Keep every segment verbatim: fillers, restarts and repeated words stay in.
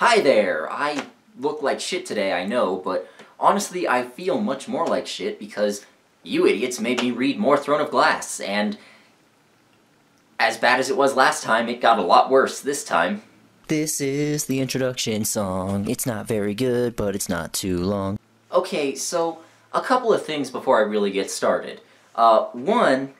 Hi there! I look like shit today, I know, but honestly I feel much more like shit because you idiots made me read more Throne of Glass, and as bad as it was last time, it got a lot worse this time. This is the introduction song. It's not very good, but it's not too long. Okay, so a couple of things before I really get started. Uh, one,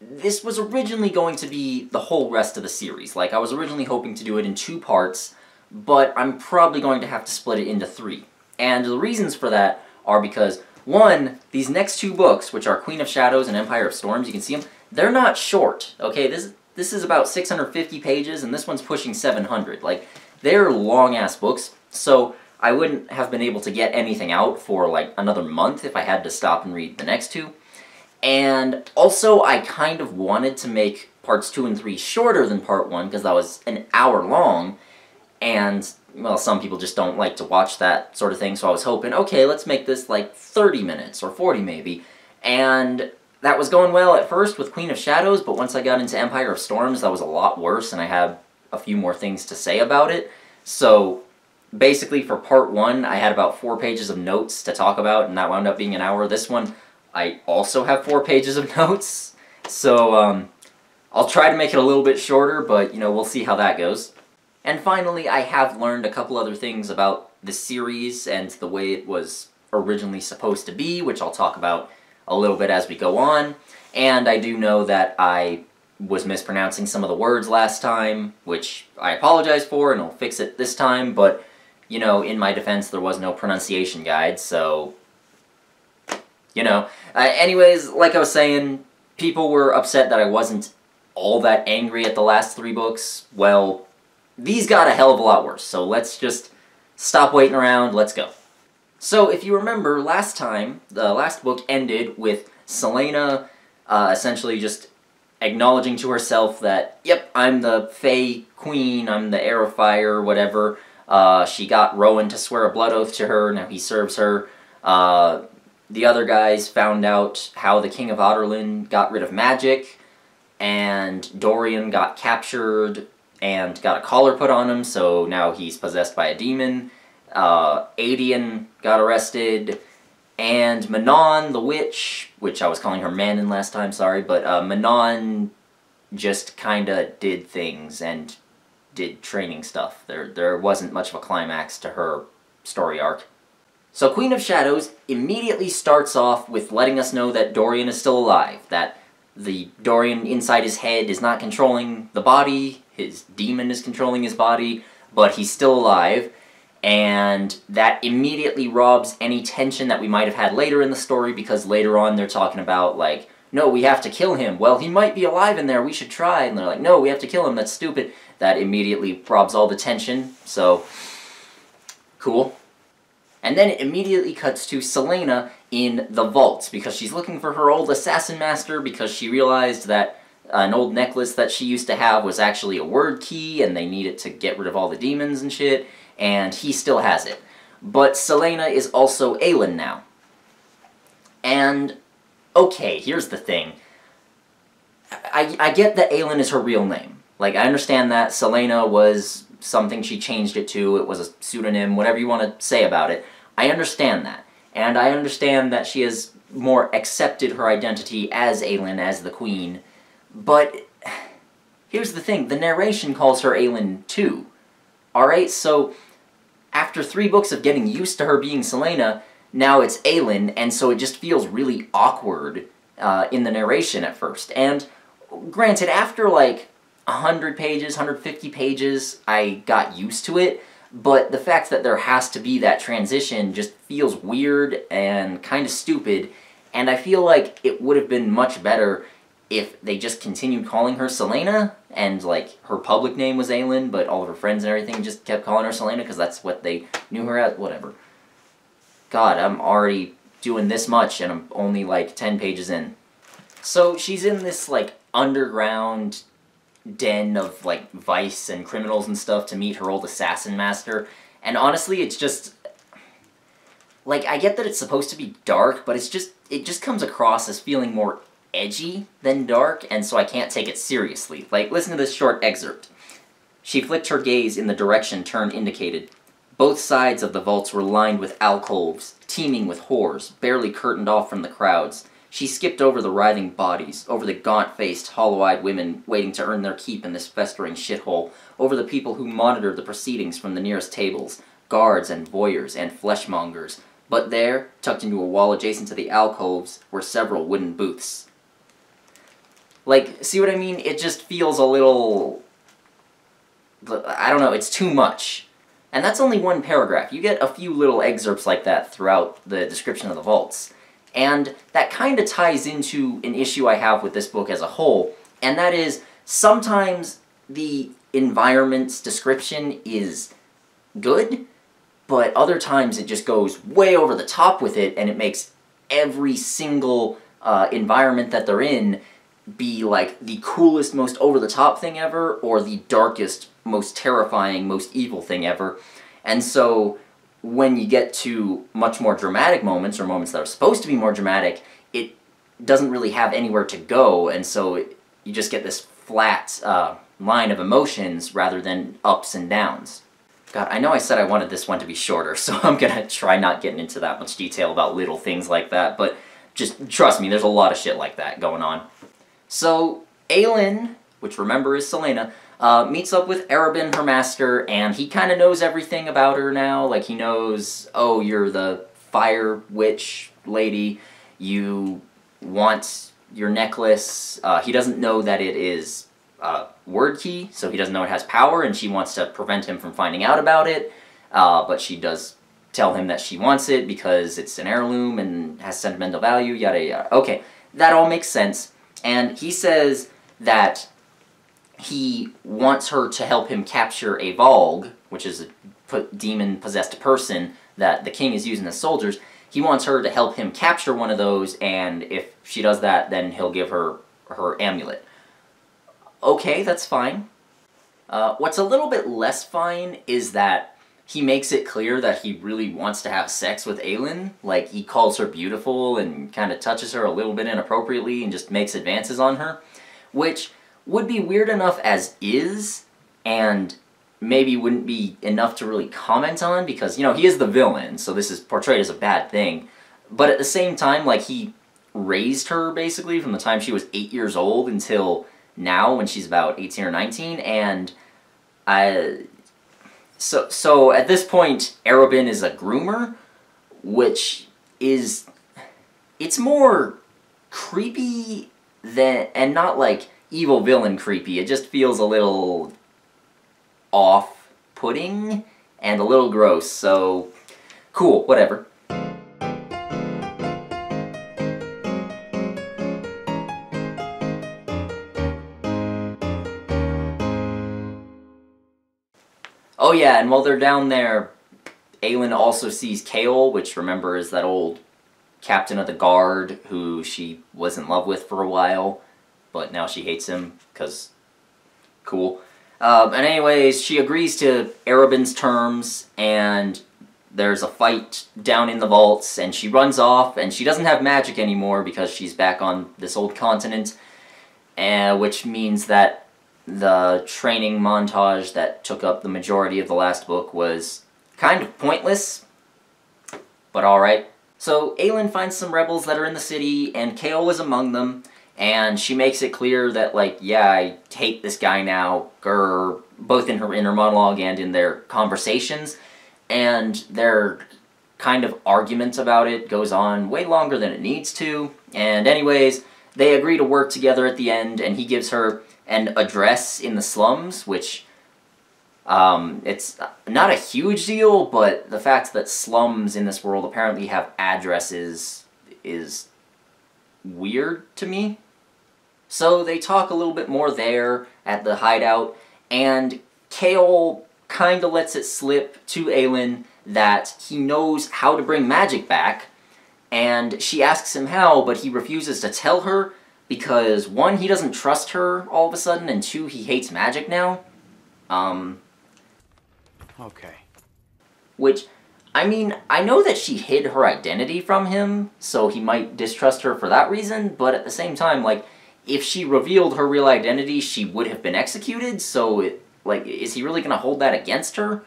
this was originally going to be the whole rest of the series. Like, I was originally hoping to do it in two parts, but I'm probably going to have to split it into three. And the reasons for that are because, one, these next two books, which are Queen of Shadows and Empire of Storms, you can see them, they're not short, okay? This, this is about six hundred fifty pages, and this one's pushing seven hundred. Like, they're long-ass books, so I wouldn't have been able to get anything out for, like, another month if I had to stop and read the next two. And also, I kind of wanted to make parts two and three shorter than part one, because that was an hour long, and, well, some people just don't like to watch that sort of thing, so I was hoping, okay, let's make this, like, thirty minutes, or forty maybe, and that was going well at first with Queen of Shadows, but once I got into Empire of Storms, that was a lot worse, and I had a few more things to say about it, so basically for part one, I had about four pages of notes to talk about, and that wound up being an hour. This one, I also have four pages of notes, so, um, I'll try to make it a little bit shorter, but, you know, we'll see how that goes. And finally, I have learned a couple other things about the series and the way it was originally supposed to be, which I'll talk about a little bit as we go on. And I do know that I was mispronouncing some of the words last time, which I apologize for, and I'll fix it this time, but, you know, in my defense, there was no pronunciation guide, so, you know. Uh, anyways, like I was saying, people were upset that I wasn't all that angry at the last three books. Well, these got a hell of a lot worse, so let's just stop waiting around, let's go. So, if you remember, last time, the last book ended with Selena uh, essentially just acknowledging to herself that, yep, I'm the Fae Queen, I'm the Heir of Fire, whatever. Uh, she got Rowan to swear a blood oath to her, now he serves her. Uh, the other guys found out how the King of Otterlin got rid of magic, and Dorian got captured and got a collar put on him, so now he's possessed by a demon. Uh, Aedion got arrested, and Manon, the witch, which I was calling her Manon last time, sorry, but uh, Manon just kinda did things and did training stuff. There, there wasn't much of a climax to her story arc. So Queen of Shadows immediately starts off with letting us know that Dorian is still alive, that the Dorian inside his head is not controlling the body, his demon is controlling his body, but he's still alive, and that immediately robs any tension that we might have had later in the story, because later on they're talking about, like, no, we have to kill him, well, he might be alive in there, we should try, and they're like, no, we have to kill him, that's stupid. That immediately robs all the tension, so, cool. And then it immediately cuts to Selena in the vaults, because she's looking for her old assassin master, because she realized that an old necklace that she used to have was actually a word key, and they need it to get rid of all the demons and shit, and he still has it. But Selena is also Aelin now. And, okay, here's the thing. I, I get that Aelin is her real name. Like, I understand that Selena was something she changed it to, it was a pseudonym, whatever you want to say about it. I understand that. And I understand that she has more accepted her identity as Aelin, as the queen. But, here's the thing, the narration calls her Aelin too. Alright, so, after three books of getting used to her being Selena, now it's Aelin, and so it just feels really awkward uh, in the narration at first. And, granted, after like one hundred pages, one hundred fifty pages, I got used to it, but the fact that there has to be that transition just feels weird and kind of stupid, and I feel like it would have been much better if they just continued calling her Selena, and, like, her public name was Aelin, but all of her friends and everything just kept calling her Selena, because that's what they knew her as, whatever. God, I'm already doing this much, and I'm only, like, ten pages in. So, she's in this, like, underground den of, like, vice and criminals and stuff to meet her old assassin master, and honestly, it's just, like, I get that it's supposed to be dark, but it's just, it just comes across as feeling more edgy than dark, and so I can't take it seriously. Like, listen to this short excerpt. She flicked her gaze in the direction Tern indicated. Both sides of the vaults were lined with alcoves, teeming with whores, barely curtained off from the crowds. She skipped over the writhing bodies, over the gaunt-faced, hollow-eyed women waiting to earn their keep in this festering shithole, over the people who monitored the proceedings from the nearest tables, guards and voyeurs and fleshmongers. But there, tucked into a wall adjacent to the alcoves, were several wooden booths. Like, see what I mean? It just feels a little... I don't know, it's too much. And that's only one paragraph. You get a few little excerpts like that throughout the description of the vaults. And that kind of ties into an issue I have with this book as a whole, and that is, sometimes the environment's description is good, but other times it just goes way over the top with it, and it makes every single uh, environment that they're in be like the coolest, most over-the-top thing ever, or the darkest, most terrifying, most evil thing ever. And so when you get to much more dramatic moments, or moments that are supposed to be more dramatic, it doesn't really have anywhere to go, and so it, you just get this flat uh, line of emotions rather than ups and downs. God, I know I said I wanted this one to be shorter, so I'm gonna try not getting into that much detail about little things like that, but just trust me, there's a lot of shit like that going on. So, Aelin, which remember is Selena, Uh, meets up with Arobynn, her master, and he kind of knows everything about her now. Like, he knows, oh, you're the fire witch lady, you want your necklace. Uh, he doesn't know that it is uh, word key, so he doesn't know it has power, and she wants to prevent him from finding out about it. Uh, but she does tell him that she wants it because it's an heirloom and has sentimental value, yada yada. Okay, that all makes sense. And he says that he wants her to help him capture a Valg, which is a demon-possessed person that the king is using as soldiers. He wants her to help him capture one of those, and if she does that, then he'll give her her amulet. Okay, that's fine. Uh, what's a little bit less fine is that he makes it clear that he really wants to have sex with Aelin. Like, he calls her beautiful and kind of touches her a little bit inappropriately and just makes advances on her, which would be weird enough as is, and maybe wouldn't be enough to really comment on, because, you know, he is the villain, so this is portrayed as a bad thing. But at the same time, like, he raised her, basically, from the time she was eight years old until now, when she's about eighteen or nineteen, and I... So, so at this point, Arobynn is a groomer, which is... It's more creepy than... and not, like, evil villain creepy. It just feels a little off-putting and a little gross, so cool, whatever. Oh yeah, and while they're down there, Aelin also sees Chaol, which remember is that old captain of the guard who she was in love with for a while, but now she hates him, because cool. Um, and anyways, she agrees to Arobynn's terms, and there's a fight down in the vaults, and she runs off, and she doesn't have magic anymore because she's back on this old continent, uh, which means that the training montage that took up the majority of the last book was kind of pointless, but alright. So Aelin finds some rebels that are in the city, and Chaol is among them, and she makes it clear that, like, yeah, I hate this guy now, grr, both in her inner monologue and in their conversations. And their kind of argument about it goes on way longer than it needs to. And anyways, they agree to work together at the end, and he gives her an address in the slums, which, um, it's not a huge deal, but the fact that slums in this world apparently have addresses is weird to me. So they talk a little bit more there at the hideout, and Chaol kind of lets it slip to Aelin that he knows how to bring magic back, and she asks him how, but he refuses to tell her because, one, he doesn't trust her all of a sudden, and two, he hates magic now. Um... Okay. Which... I mean, I know that she hid her identity from him, so he might distrust her for that reason, but at the same time, like, if she revealed her real identity, she would have been executed, so it Like, is he really going to hold that against her?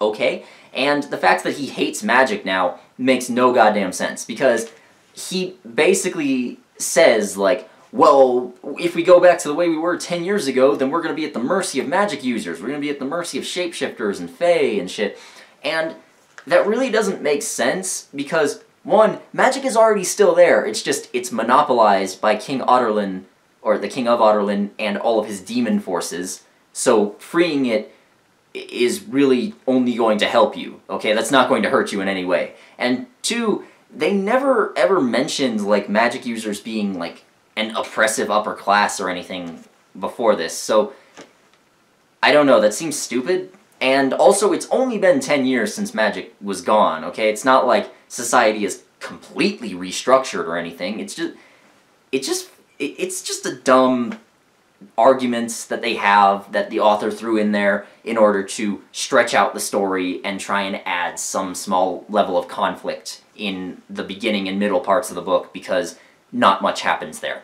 Okay. And the fact that he hates magic now makes no goddamn sense, because he basically says, like, well, if we go back to the way we were ten years ago, then we're going to be at the mercy of magic users. We're going to be at the mercy of shapeshifters and Fae and shit. And that really doesn't make sense, because, one, magic is already still there. It's just, it's monopolized by King Otterlin, or the King of Otterlin, and all of his demon forces. So freeing it is really only going to help you, okay? That's not going to hurt you in any way. And two, they never ever mentioned, like, magic users being, like, an oppressive upper class or anything before this, so I don't know, that seems stupid. And also, it's only been ten years since magic was gone, okay? It's not like society is completely restructured or anything. It's just, it just, it's just a dumb arguments that they have that the author threw in there in order to stretch out the story and try and add some small level of conflict in the beginning and middle parts of the book, because not much happens there.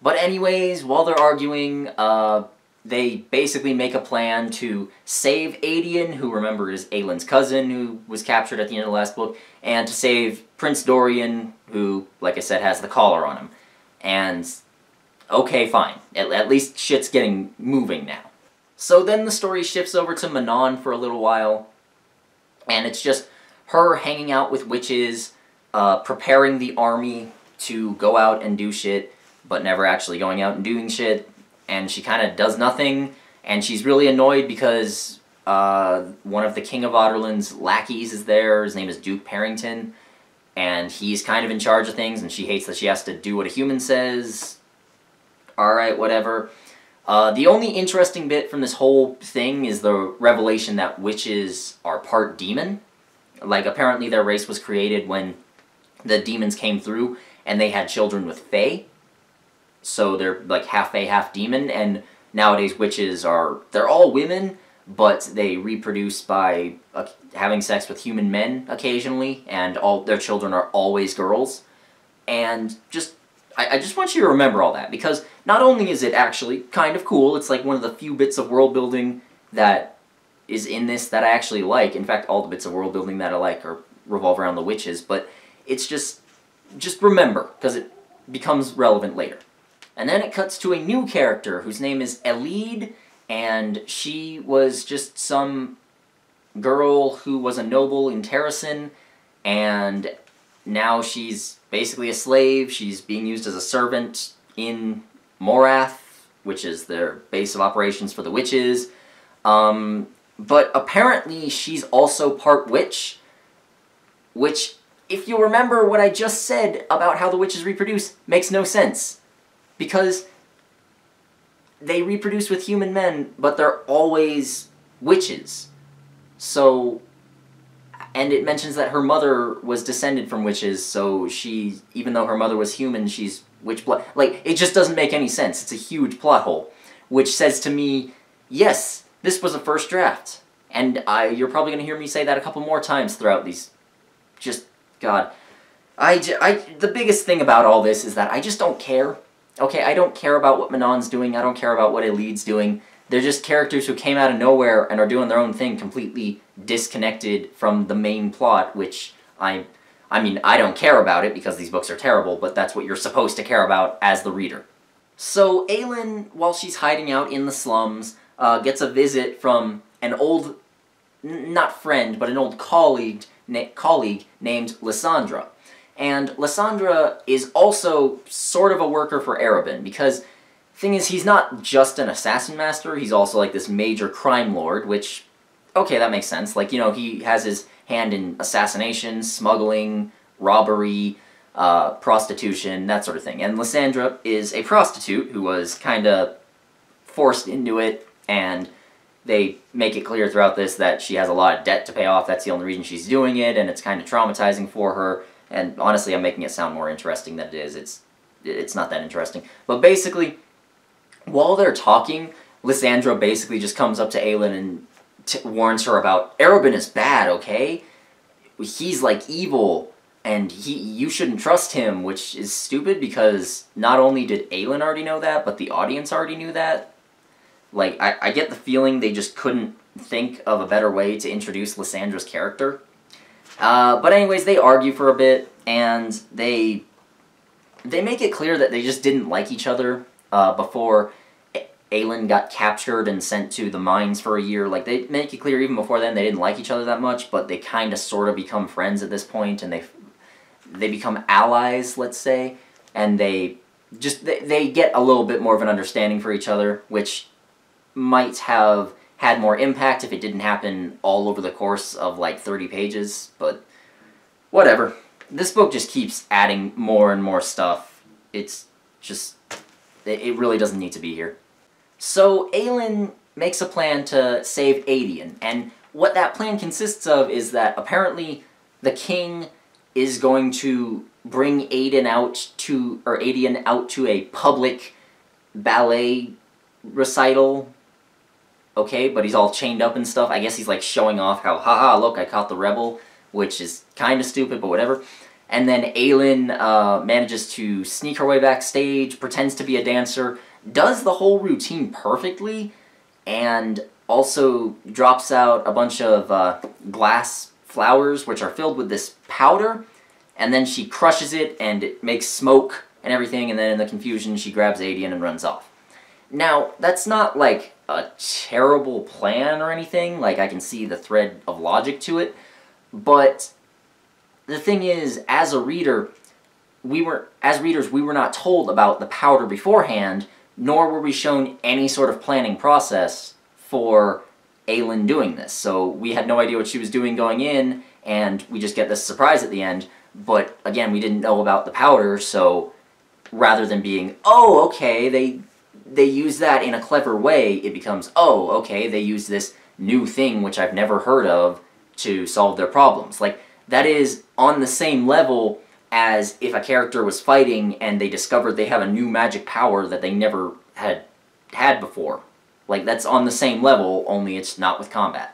But anyways, while they're arguing, uh, they basically make a plan to save Aedion, who, remember, is Aelin's cousin, who was captured at the end of the last book, and to save Prince Dorian, who, like I said, has the collar on him. And okay, fine. At, at least shit's getting moving now. So then the story shifts over to Manon for a little while, and it's just her hanging out with witches, uh, preparing the army to go out and do shit, but never actually going out and doing shit, and she kind of does nothing, and she's really annoyed because uh, one of the King of Otterlin's lackeys is there. His name is Duke Perrington, and he's kind of in charge of things, and she hates that she has to do what a human says. Alright, whatever. Uh, the only interesting bit from this whole thing is the revelation that witches are part demon. Like, apparently their race was created when the demons came through and they had children with Fae. So they're, like, half Fae, half demon, and nowadays witches are, they're all women, but they reproduce by uh, having sex with human men occasionally, and all their children are always girls. And just, I, I just want you to remember all that, because not only is it actually kind of cool, it's like one of the few bits of world building that is in this that I actually like. In fact, all the bits of world building that I like are revolve around the witches, but it's just, just remember, because it becomes relevant later. And then it cuts to a new character whose name is Elide, and she was just some girl who was a noble in Terrasen, and now she's basically a slave. She's being used as a servant in Morath, which is their base of operations for the witches. Um, but apparently she's also part witch, which, if you remember what I just said about how the witches reproduce, makes no sense. Because they reproduce with human men, but they're always witches. So, and it mentions that her mother was descended from witches, so she, even though her mother was human, she's witch blood. Like, it just doesn't make any sense. It's a huge plot hole. Which says to me, yes, this was a first draft. And I, you're probably going to hear me say that a couple more times throughout these. Just, God. I, I, the biggest thing about all this is that I just don't care. Okay, I don't care about what Manon's doing. I don't care about what Elide's doing. They're just characters who came out of nowhere and are doing their own thing, completely disconnected from the main plot, which I, I mean, I don't care about it because these books are terrible, but that's what you're supposed to care about as the reader. So Aelin, while she's hiding out in the slums, uh, gets a visit from an old, n not friend, but an old colleague, na colleague named Lysandra. And Lysandra is also sort of a worker for Arobynn, because thing is, he's not just an assassin master, he's also, like, this major crime lord, which, okay, that makes sense. Like, you know, he has his hand in assassination, smuggling, robbery, uh, prostitution, that sort of thing. And Lysandra is a prostitute who was kind of forced into it, and they make it clear throughout this that she has a lot of debt to pay off, that's the only reason she's doing it, and it's kind of traumatizing for her. And honestly, I'm making it sound more interesting than it is. It's, it's not that interesting. But basically, while they're talking, Lysandra basically just comes up to Aelin and t warns her about, Arobynn is bad, okay? He's, like, evil, and he you shouldn't trust him, which is stupid because not only did Aelin already know that, but the audience already knew that. Like, I, I get the feeling they just couldn't think of a better way to introduce Lysandra's character. Uh, but anyways, they argue for a bit, and they they make it clear that they just didn't like each other uh, before Aelin got captured and sent to the mines for a year. Like, they make it clear even before then they didn't like each other that much, but they kind of sort of become friends at this point, and they they become allies, let's say, and they just they, they get a little bit more of an understanding for each other, which might have had more impact if it didn't happen all over the course of like thirty pages, but whatever. This book just keeps adding more and more stuff. It's just, it really doesn't need to be here. So Aelin makes a plan to save Aedion, and what that plan consists of is that apparently the king is going to bring Aedion out to, or Aedion out to a public ballet recital. Okay, but he's all chained up and stuff. I guess he's like showing off how, haha, look, I caught the rebel, which is kind of stupid, but whatever. And then Aelin uh, manages to sneak her way backstage, pretends to be a dancer, does the whole routine perfectly, and also drops out a bunch of uh, glass flowers, which are filled with this powder, and then she crushes it, and it makes smoke and everything, and then in the confusion, she grabs Aedion and runs off. Now, that's not like a terrible plan or anything, like I can see the thread of logic to it, but the thing is, as a reader, we were, as readers, we were not told about the powder beforehand, nor were we shown any sort of planning process for Aelin doing this. So we had no idea what she was doing going in, and we just get this surprise at the end, but again, we didn't know about the powder, so rather than being, oh, okay, they... they use that in a clever way, it becomes, oh, okay, they use this new thing which I've never heard of to solve their problems. Like, that is on the same level as if a character was fighting and they discovered they have a new magic power that they never had had before. Like, that's on the same level, only it's not with combat.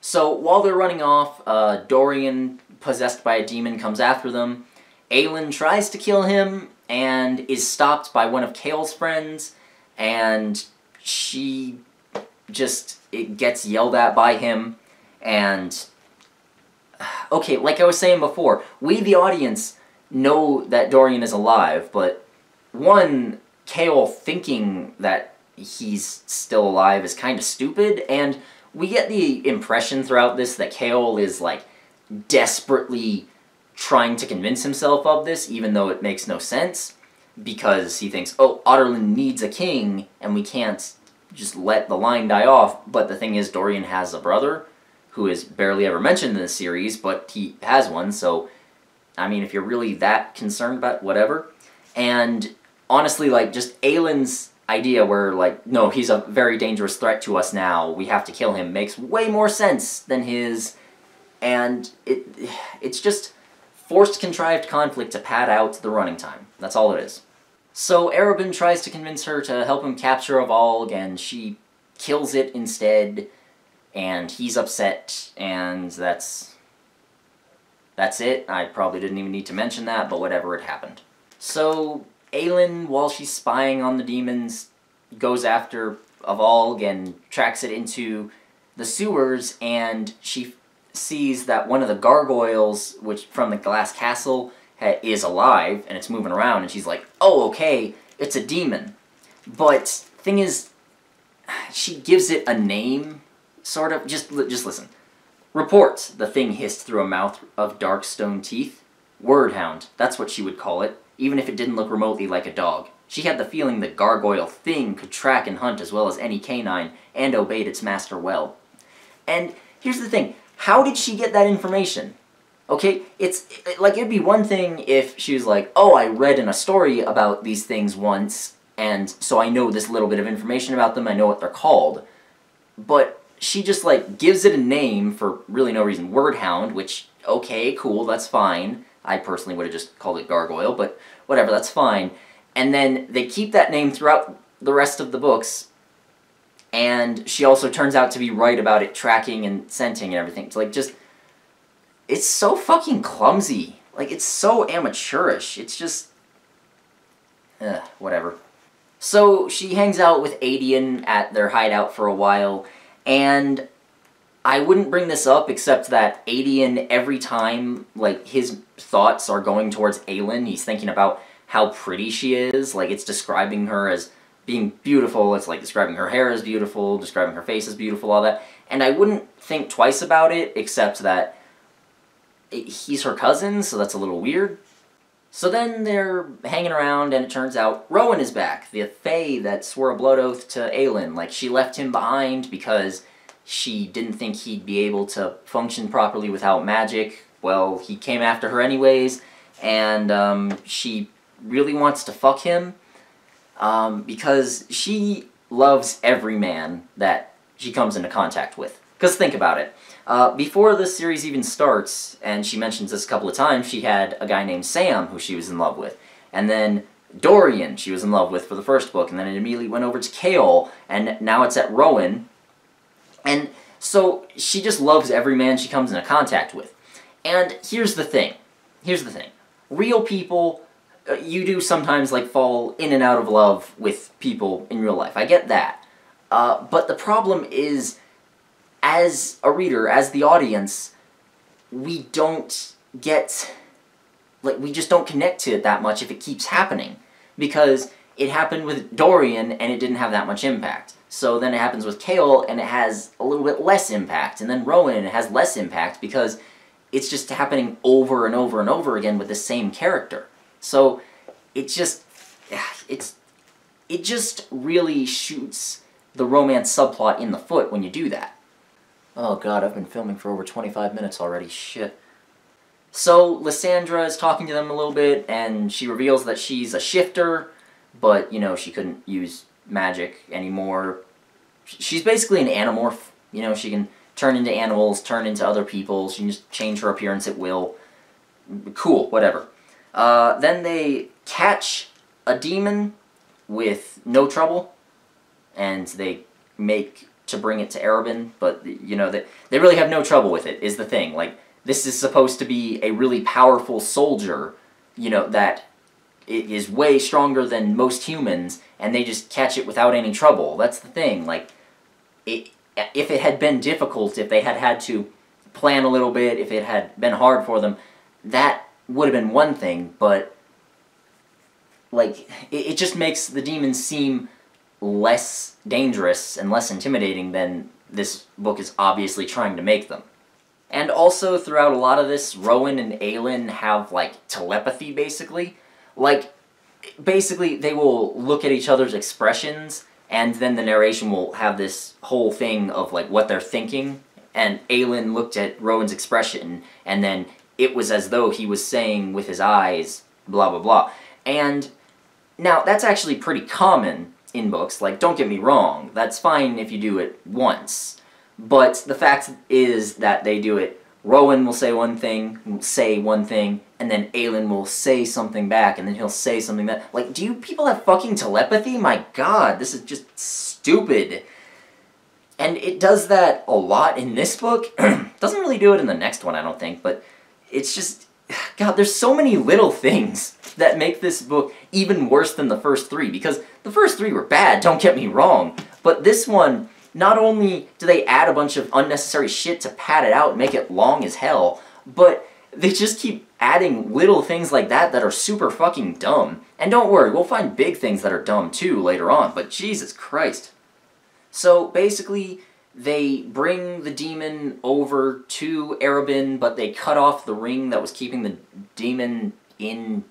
So, while they're running off, uh, Dorian, possessed by a demon, comes after them. Aelin tries to kill him and is stopped by one of Chaol's friends, and she just it gets yelled at by him, and okay, like I was saying before, we the audience know that Dorian is alive, but one, Chaol thinking that he's still alive is kind of stupid, and we get the impression throughout this that Chaol is like desperately trying to convince himself of this, even though it makes no sense, because he thinks, oh, Otterlin needs a king, and we can't just let the line die off. But the thing is, Dorian has a brother, who is barely ever mentioned in the series, but he has one, so, I mean, if you're really that concerned about whatever. And, honestly, like, just Aelin's idea where, like, no, he's a very dangerous threat to us now, we have to kill him, makes way more sense than his, and it it's just forced contrived conflict to pad out the running time. That's all it is. So Arobynn tries to convince her to help him capture a Valg, and she kills it instead, and he's upset, and that's... that's it. I probably didn't even need to mention that, but whatever, it happened. So Aelin, while she's spying on the demons, goes after a Valg and tracks it into the sewers, and she sees that one of the gargoyles which from the glass castle is alive, and it's moving around, and she's like, oh, okay, it's a demon. But, thing is, she gives it a name, sort of. Just, just listen. Report, the thing hissed through a mouth of dark stone teeth. Wyrdhound, that's what she would call it, even if it didn't look remotely like a dog. She had the feeling the gargoyle thing could track and hunt as well as any canine, and obeyed its master well. And here's the thing, how did she get that information? Okay, it's, it, like, it'd be one thing if she was like, oh, I read in a story about these things once, and so I know this little bit of information about them, I know what they're called. But she just, like, gives it a name for really no reason. Wyrdhound, which, okay, cool, that's fine. I personally would have just called it gargoyle, but whatever, that's fine. And then they keep that name throughout the rest of the books, and she also turns out to be right about it tracking and scenting and everything. It's like, just... it's so fucking clumsy. Like, it's so amateurish. It's just... ugh, whatever. So she hangs out with Aedion at their hideout for a while, and I wouldn't bring this up except that Aedion, every time, like, his thoughts are going towards Aelin, he's thinking about how pretty she is, like, it's describing her as being beautiful, it's like describing her hair as beautiful, describing her face as beautiful, all that, and I wouldn't think twice about it except that it, he's her cousin, so that's a little weird. So then they're hanging around, and it turns out Rowan is back, the Fae that swore a blood oath to Aelin. Like, she left him behind because she didn't think he'd be able to function properly without magic. Well, he came after her anyways, and um, she really wants to fuck him um, because she loves every man that she comes into contact with. Because think about it. Uh, before this series even starts, and she mentions this a couple of times, she had a guy named Sam who she was in love with, and then Dorian she was in love with for the first book, and then it immediately went over to Chaol, and now it's at Rowan, and so she just loves every man she comes into contact with. And here's the thing, here's the thing, real people, uh, you do sometimes like fall in and out of love with people in real life, I get that, uh, but the problem is, as a reader, as the audience, we don't get, like, we just don't connect to it that much if it keeps happening. Because it happened with Dorian, and it didn't have that much impact. So then it happens with Chaol, and it has a little bit less impact. And then Rowan, and it has less impact, because it's just happening over and over and over again with the same character. So, it just, it's, it just really shoots the romance subplot in the foot when you do that. Oh god, I've been filming for over twenty-five minutes already, shit. So, Lysandra is talking to them a little bit, and she reveals that she's a shifter, but, you know, she couldn't use magic anymore. She's basically an animorph, you know, she can turn into animals, turn into other people, she can just change her appearance at will. Cool, whatever. Uh, then they catch a demon with no trouble, and they make to bring it to Arobynn, but, you know, they, they really have no trouble with it, is the thing. Like, this is supposed to be a really powerful soldier, you know, that is way stronger than most humans, and they just catch it without any trouble. That's the thing. Like, it, if it had been difficult, if they had had to plan a little bit, if it had been hard for them, that would have been one thing, but, like, it, it just makes the demons seem less dangerous and less intimidating than this book is obviously trying to make them. And also, throughout a lot of this, Rowan and Aelin have, like, telepathy, basically. Like, basically, they will look at each other's expressions, and then the narration will have this whole thing of, like, what they're thinking. And Aelin looked at Rowan's expression, and then it was as though he was saying with his eyes, blah, blah, blah. And now, that's actually pretty common in books, like, don't get me wrong, that's fine if you do it once, but the fact is that they do it, Rowan will say one thing, will say one thing, and then Aelin will say something back, and then he'll say something that, like, do you people have fucking telepathy? My god, this is just stupid. And it does that a lot in this book, doesn't really do it in the next one, I don't think, but it's just, god, there's so many little things that make this book even worse than the first three, because the first three were bad, don't get me wrong, but this one, not only do they add a bunch of unnecessary shit to pad it out and make it long as hell, but they just keep adding little things like that that are super fucking dumb. And don't worry, we'll find big things that are dumb too later on, but Jesus Christ. So basically, they bring the demon over to Arobynn, but they cut off the ring that was keeping the demon in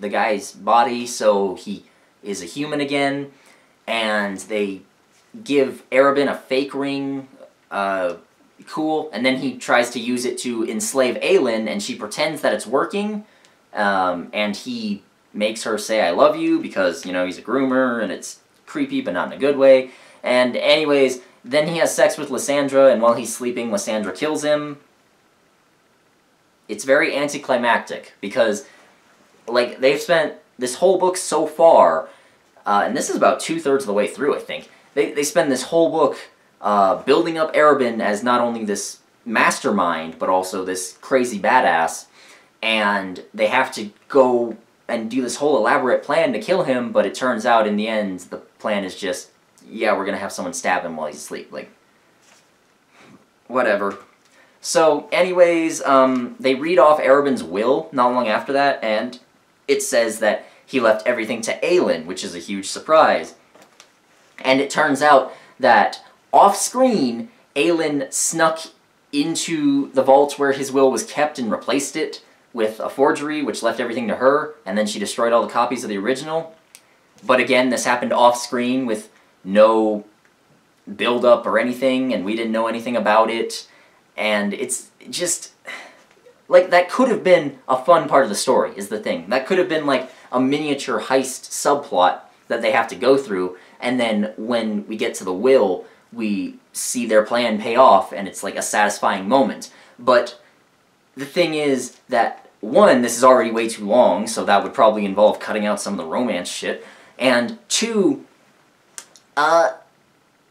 the guy's body, so he is a human again, and they give Arobynn a fake ring, uh, cool, and then he tries to use it to enslave Aelin, and she pretends that it's working, um, and he makes her say, I love you, because, you know, he's a groomer, and it's creepy, but not in a good way, and anyways, then he has sex with Lysandra, and while he's sleeping, Lysandra kills him. It's very anticlimactic, because, like, they've spent this whole book so far, uh, and this is about two-thirds of the way through, I think, they, they spend this whole book uh, building up Arobynn as not only this mastermind, but also this crazy badass, and they have to go and do this whole elaborate plan to kill him, but it turns out in the end the plan is just, yeah, we're gonna have someone stab him while he's asleep, like, whatever. So, anyways, um, they read off Arabine's will not long after that, and it says that he left everything to Aelin, which is a huge surprise. And it turns out that, off-screen, Aelin snuck into the vault where his will was kept and replaced it with a forgery, which left everything to her, and then she destroyed all the copies of the original. But again, this happened off-screen with no build-up or anything, and we didn't know anything about it, and it's just... like, that could have been a fun part of the story, is the thing. That could have been, like, a miniature heist subplot that they have to go through, and then when we get to the will, we see their plan pay off, and it's, like, a satisfying moment. But the thing is that, one, this is already way too long, so that would probably involve cutting out some of the romance shit, and two, uh,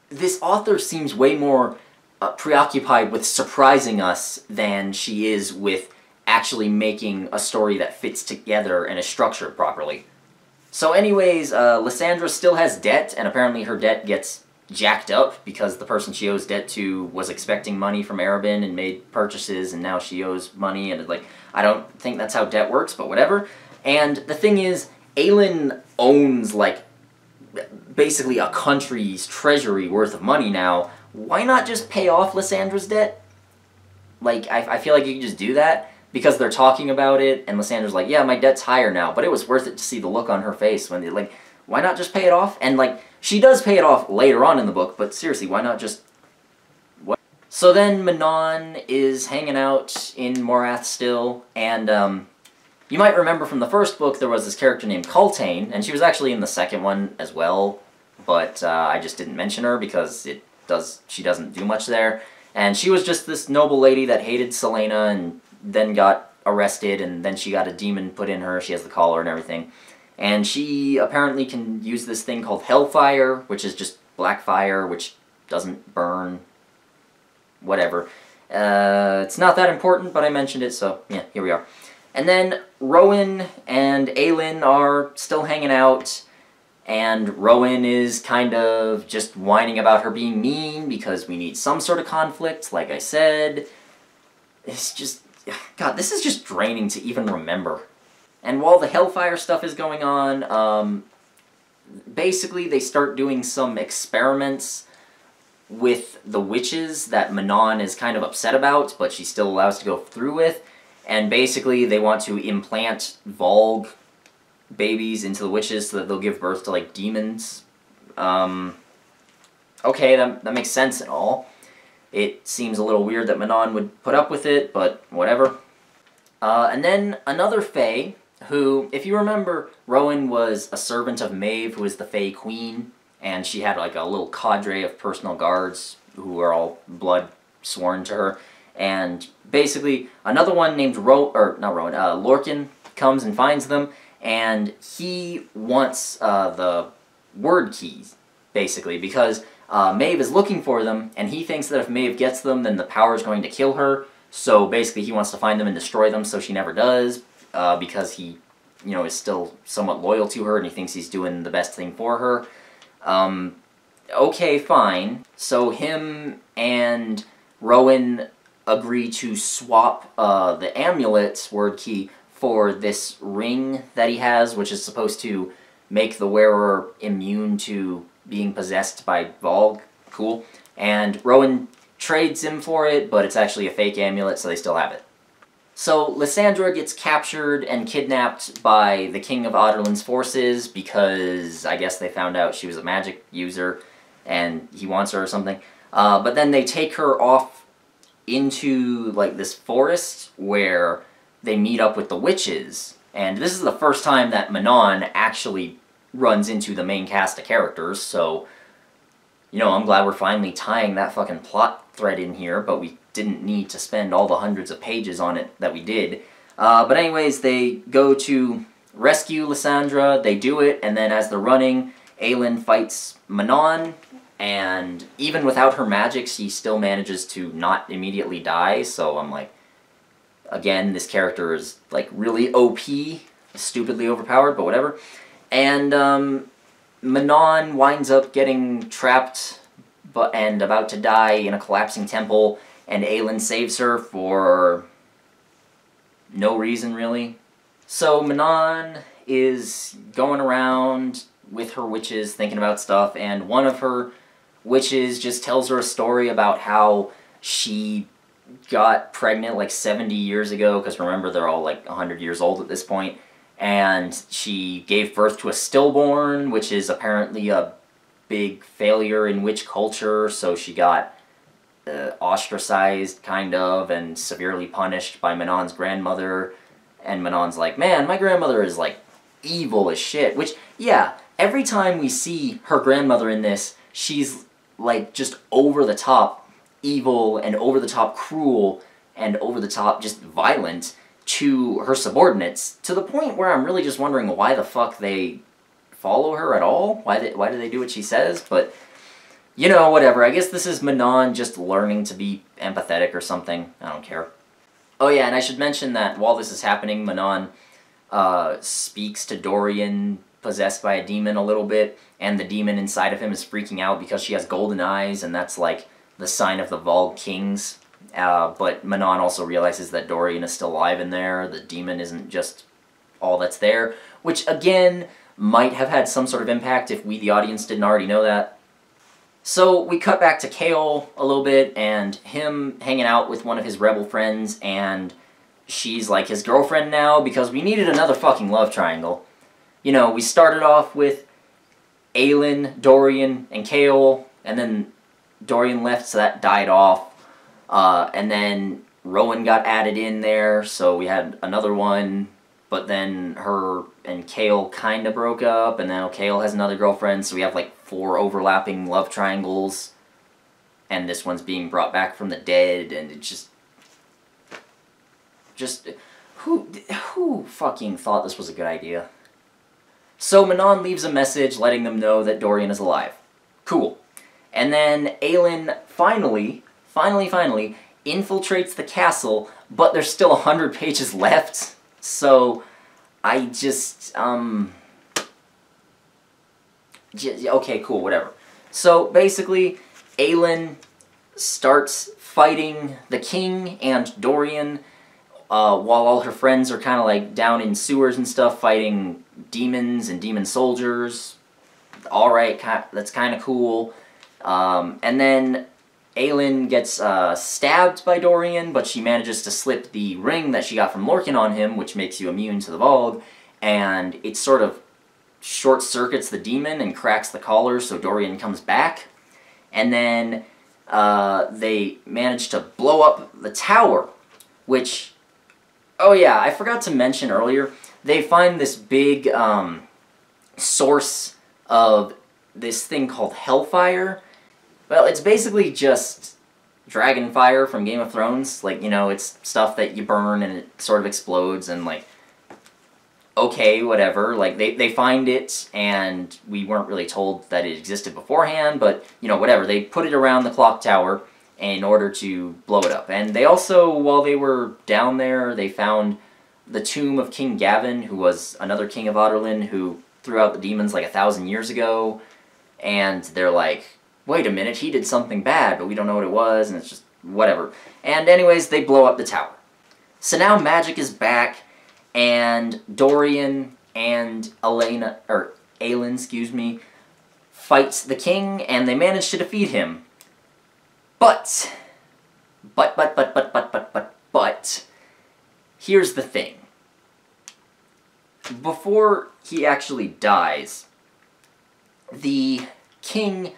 this author seems way more uh, preoccupied with surprising us than she is with actually making a story that fits together and is structured properly. So anyways, uh, Lysandra still has debt, and apparently her debt gets jacked up because the person she owes debt to was expecting money from Arobynn and made purchases, and now she owes money, and like, I don't think that's how debt works, but whatever. And the thing is, Aelin owns, like, basically a country's treasury worth of money now. Why not just pay off Lysandra's debt? Like, I, I feel like you can just do that, because they're talking about it, and Lysandra's like, yeah, my debt's higher now, but it was worth it to see the look on her face when they, like, why not just pay it off? And, like, she does pay it off later on in the book, but seriously, why not just... what? So then Manon is hanging out in Morath still, and, um... you might remember from the first book there was this character named Kaltain, and she was actually in the second one as well, but uh, I just didn't mention her because it does she doesn't do much there. And she was just this noble lady that hated Selena and then got arrested, and then she got a demon put in her. She has the collar and everything. And she apparently can use this thing called Hellfire, which is just black fire, which doesn't burn, whatever. Uh, it's not that important, but I mentioned it, so yeah, here we are. And then Rowan and Aelin are still hanging out, and Rowan is kind of just whining about her being mean because we need some sort of conflict, like I said. It's just... God, this is just draining to even remember. And while the Hellfire stuff is going on, um, basically they start doing some experiments with the witches that Manon is kind of upset about, but she still allows to go through with. And basically, they want to implant Valg babies into the witches so that they'll give birth to, like, demons. Um, okay, that, that makes sense and all. It seems a little weird that Manon would put up with it, but whatever. Uh, and then another Fae, who, if you remember, Rowan was a servant of Maeve, who is the Fae Queen, and she had, like, a little cadre of personal guards who are all blood sworn to her. And basically, another one named Ro- or not Rowan, uh, Lorcan comes and finds them, and he wants uh, the word keys, basically, because uh, Maeve is looking for them, and he thinks that if Maeve gets them, then the power is going to kill her, so basically he wants to find them and destroy them, so she never does, uh, because he, you know, is still somewhat loyal to her, and he thinks he's doing the best thing for her. Um, okay, fine. So him and Rowan agree to swap uh, the amulet's word key for this ring that he has, which is supposed to make the wearer immune to being possessed by Valg. Cool. And Rowan trades him for it, but it's actually a fake amulet, so they still have it. So Lysandra gets captured and kidnapped by the King of Otterlin's forces because I guess they found out she was a magic user and he wants her or something. Uh, but then they take her off into, like, this forest where they meet up with the witches. And this is the first time that Manon actually runs into the main cast of characters, so, you know, I'm glad we're finally tying that fucking plot thread in here, but we didn't need to spend all the hundreds of pages on it that we did. Uh, but anyways, they go to rescue Lysandra, they do it, and then as they're running, Aelin fights Manon, and even without her magic, she still manages to not immediately die, so I'm like, again, this character is, like, really O P, stupidly overpowered, but whatever. And um, Manon winds up getting trapped but, and about to die in a collapsing temple, and Aelin saves her for no reason, really. So Manon is going around with her witches thinking about stuff, and one of her witches just tells her a story about how she got pregnant like seventy years ago, because remember they're all like a hundred years old at this point, and she gave birth to a stillborn, which is apparently a big failure in witch culture, so she got uh, ostracized kind of and severely punished by Manon's grandmother. And Manon's like, man, my grandmother is like evil as shit, which, yeah, every time we see her grandmother in this, she's like just over the top evil and over the top cruel and over the top just violent to her subordinates, to the point where I'm really just wondering why the fuck they follow her at all. Why they, why do they do what she says? But, you know, whatever. I guess this is Manon just learning to be empathetic or something. I don't care. Oh yeah, and I should mention that while this is happening, Manon uh, speaks to Dorian, possessed by a demon a little bit, and the demon inside of him is freaking out because she has golden eyes, and that's like the sign of the Valg kings. Uh, but Manon also realizes that Dorian is still alive in there, the demon isn't just all that's there, which again might have had some sort of impact if we, the audience, didn't already know that. So we cut back to Chaol a little bit, and him hanging out with one of his rebel friends, and she's like his girlfriend now because we needed another fucking love triangle. You know, we started off with Aelin, Dorian, and Chaol, and then Dorian left, so that died off. Uh, and then Rowan got added in there, so we had another one, but then her and Chaol kind of broke up, and now Chaol has another girlfriend, so we have like four overlapping love triangles, and this one's being brought back from the dead, and it just... Just... Who, who fucking thought this was a good idea? So Manon leaves a message letting them know that Dorian is alive. Cool. And then Aelin finally, finally, finally, infiltrates the castle, but there's still a hundred pages left. So I just, um... J okay, cool, whatever. So basically, Aelin starts fighting the king and Dorian, Uh, while all her friends are kind of like down in sewers and stuff fighting demons and demon soldiers. Alright, that's kind of cool. Um, and then Aelin gets uh, stabbed by Dorian, but she manages to slip the ring that she got from Lorcan on him, which makes you immune to the Valg, and it sort of short-circuits the demon and cracks the collar, so Dorian comes back. And then uh, they manage to blow up the tower, which... Oh yeah, I forgot to mention earlier, they find this big um, source of this thing called Hellfire. Well, it's basically just dragon fire from Game of Thrones. Like, you know, it's stuff that you burn and it sort of explodes and like, okay, whatever. Like, they, they find it and we weren't really told that it existed beforehand, but, you know, whatever. They put it around the clock tower in order to blow it up. And they also, while they were down there, they found the tomb of King Gavin, who was another king of Otterlin, who threw out the demons like a thousand years ago, and they're like, wait a minute, he did something bad, but we don't know what it was, and it's just whatever. And anyways, they blow up the tower. So now magic is back, and Dorian and Elena, or Aelin, excuse me, fights the king, and they manage to defeat him. But, but, but, but, but, but, but, but, but, here's the thing. Before he actually dies, the king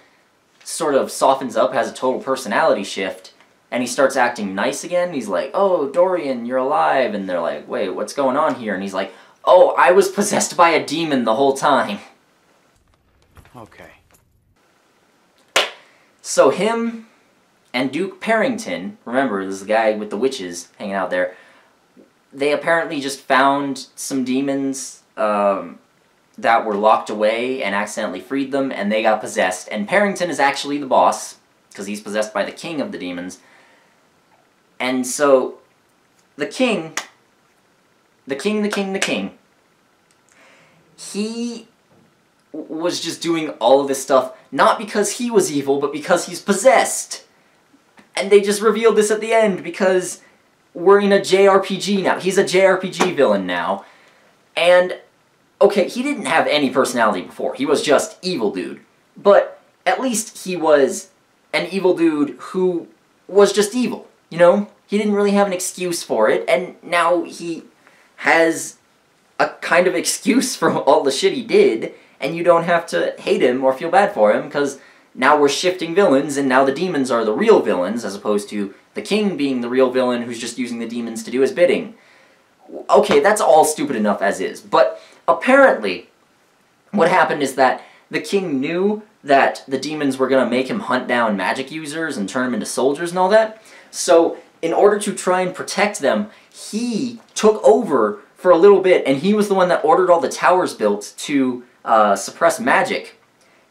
sort of softens up, has a total personality shift, and he starts acting nice again. He's like, oh, Dorian, you're alive. And they're like, wait, what's going on here? And he's like, oh, I was possessed by a demon the whole time. Okay. So him... and Duke Perrington, remember, this is the guy with the witches hanging out there, they apparently just found some demons um, that were locked away and accidentally freed them, and they got possessed. And Perrington is actually the boss, because he's possessed by the king of the demons. And so, the king, the king, the king, the king, he was just doing all of this stuff, not because he was evil, but because he's possessed. And they just revealed this at the end because we're in a J R P G now. He's a J R P G villain now. And, okay, he didn't have any personality before. He was just evil dude. But at least he was an evil dude who was just evil, you know? He didn't really have an excuse for it, and now he has a kind of excuse for all the shit he did, and you don't have to hate him or feel bad for him, because now we're shifting villains, and now the demons are the real villains, as opposed to the king being the real villain who's just using the demons to do his bidding. Okay, that's all stupid enough as is, but apparently what happened is that the king knew that the demons were going to make him hunt down magic users and turn them into soldiers and all that, so in order to try and protect them, he took over for a little bit, and he was the one that ordered all the towers built to uh, suppress magic.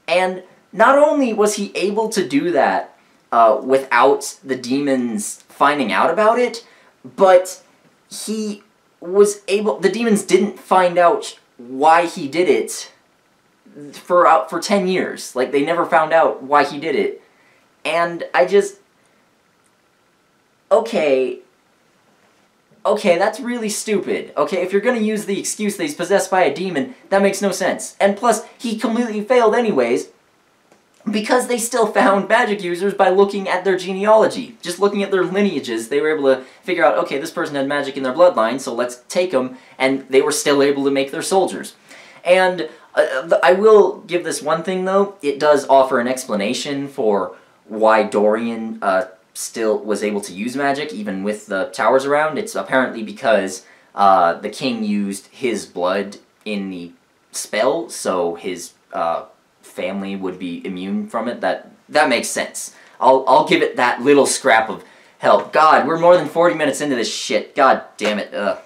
And not only was he able to do that uh, without the demons finding out about it, but he was able... The demons didn't find out why he did it for, uh, for ten years. Like, they never found out why he did it. And I just... Okay, okay, that's really stupid. Okay, if you're gonna use the excuse that he's possessed by a demon, that makes no sense. And plus, he completely failed anyways, because they still found magic users by looking at their genealogy. Just looking at their lineages, they were able to figure out, okay, this person had magic in their bloodline, so let's take them, and they were still able to make their soldiers. And uh, I will give this one thing, though. It does offer an explanation for why Dorian, uh, still was able to use magic, even with the towers around. It's apparently because uh, the king used his blood in the spell, so his uh, family would be immune from it. That that makes sense. I'll, I'll give it that little scrap of help. God, we're more than forty minutes into this shit. God damn it. Ugh.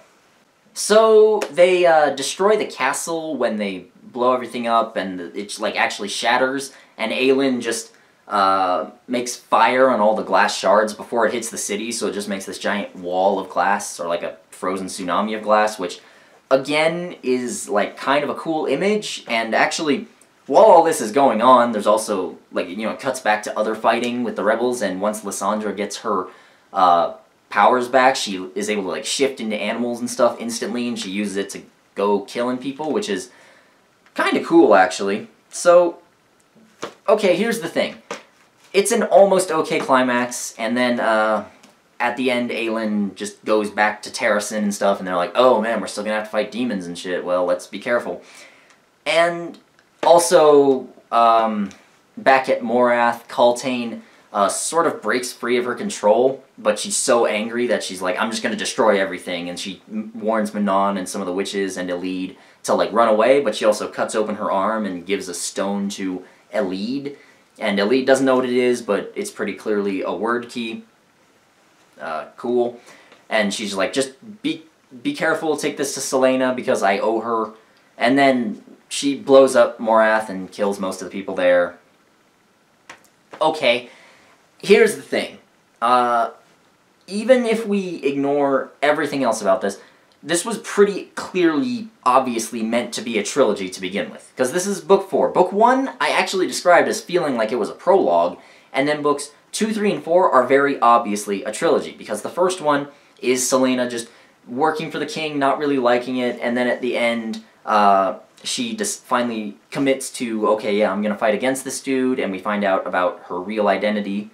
So they uh, destroy the castle when they blow everything up, and it like actually shatters, and Aelin just... Uh, makes fire on all the glass shards before it hits the city, so it just makes this giant wall of glass, or like a frozen tsunami of glass, which, again, is like kind of a cool image. And actually, while all this is going on, there's also, like, you know, it cuts back to other fighting with the rebels, and once Lysandra gets her uh, powers back, she is able to, like, shift into animals and stuff instantly, and she uses it to go killing people, which is kind of cool, actually. So, okay, here's the thing. It's an almost okay climax, and then uh, at the end, Aelin just goes back to Terrasen and stuff, and they're like, oh man, we're still gonna have to fight demons and shit, well, let's be careful. And also, um, back at Morath, Kaltain uh, sort of breaks free of her control, but she's so angry that she's like, I'm just gonna destroy everything, and she warns Manon and some of the witches and Elide to, like, run away, but she also cuts open her arm and gives a stone to Elide. And Elite doesn't know what it is, but it's pretty clearly a word key. Uh, cool. And she's like, just be be careful, take this to Selena because I owe her. And then she blows up Morath and kills most of the people there. Okay, here's the thing. Uh, even if we ignore everything else about this, this was pretty clearly, obviously meant to be a trilogy to begin with, because this is book four. Book one, I actually described as feeling like it was a prologue, and then books two, three, and four are very obviously a trilogy, because the first one is Selena just working for the king, not really liking it, and then at the end, uh, she just finally commits to, okay, yeah, I'm gonna fight against this dude, and we find out about her real identity.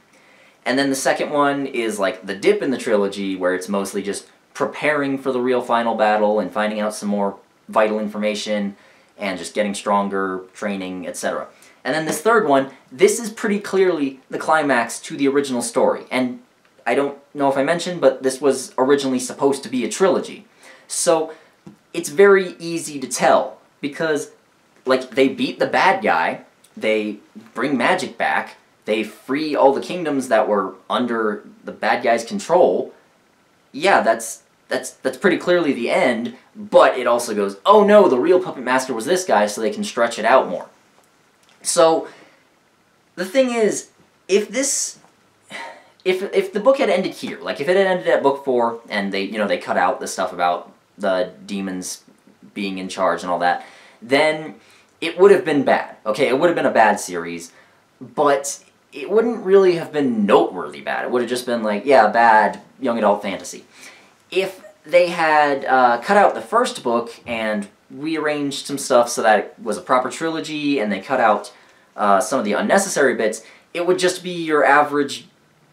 And then the second one is like the dip in the trilogy, where it's mostly just preparing for the real final battle and finding out some more vital information and just getting stronger, training, et cetera. And then this third one, this is pretty clearly the climax to the original story. And I don't know if I mentioned, but this was originally supposed to be a trilogy. So it's very easy to tell because, like, they beat the bad guy, they bring magic back, they free all the kingdoms that were under the bad guy's control. Yeah, that's... That's, that's pretty clearly the end, but it also goes, oh no, the real puppet master was this guy, so they can stretch it out more. So, the thing is, if this, if, if the book had ended here, like if it had ended at book four, and they, you know, they cut out the stuff about the demons being in charge and all that, then it would have been bad. Okay, it would have been a bad series, but it wouldn't really have been noteworthy bad. It would have just been like, yeah, bad young adult fantasy. If they had uh, cut out the first book and rearranged some stuff so that it was a proper trilogy, and they cut out uh, some of the unnecessary bits, it would just be your average,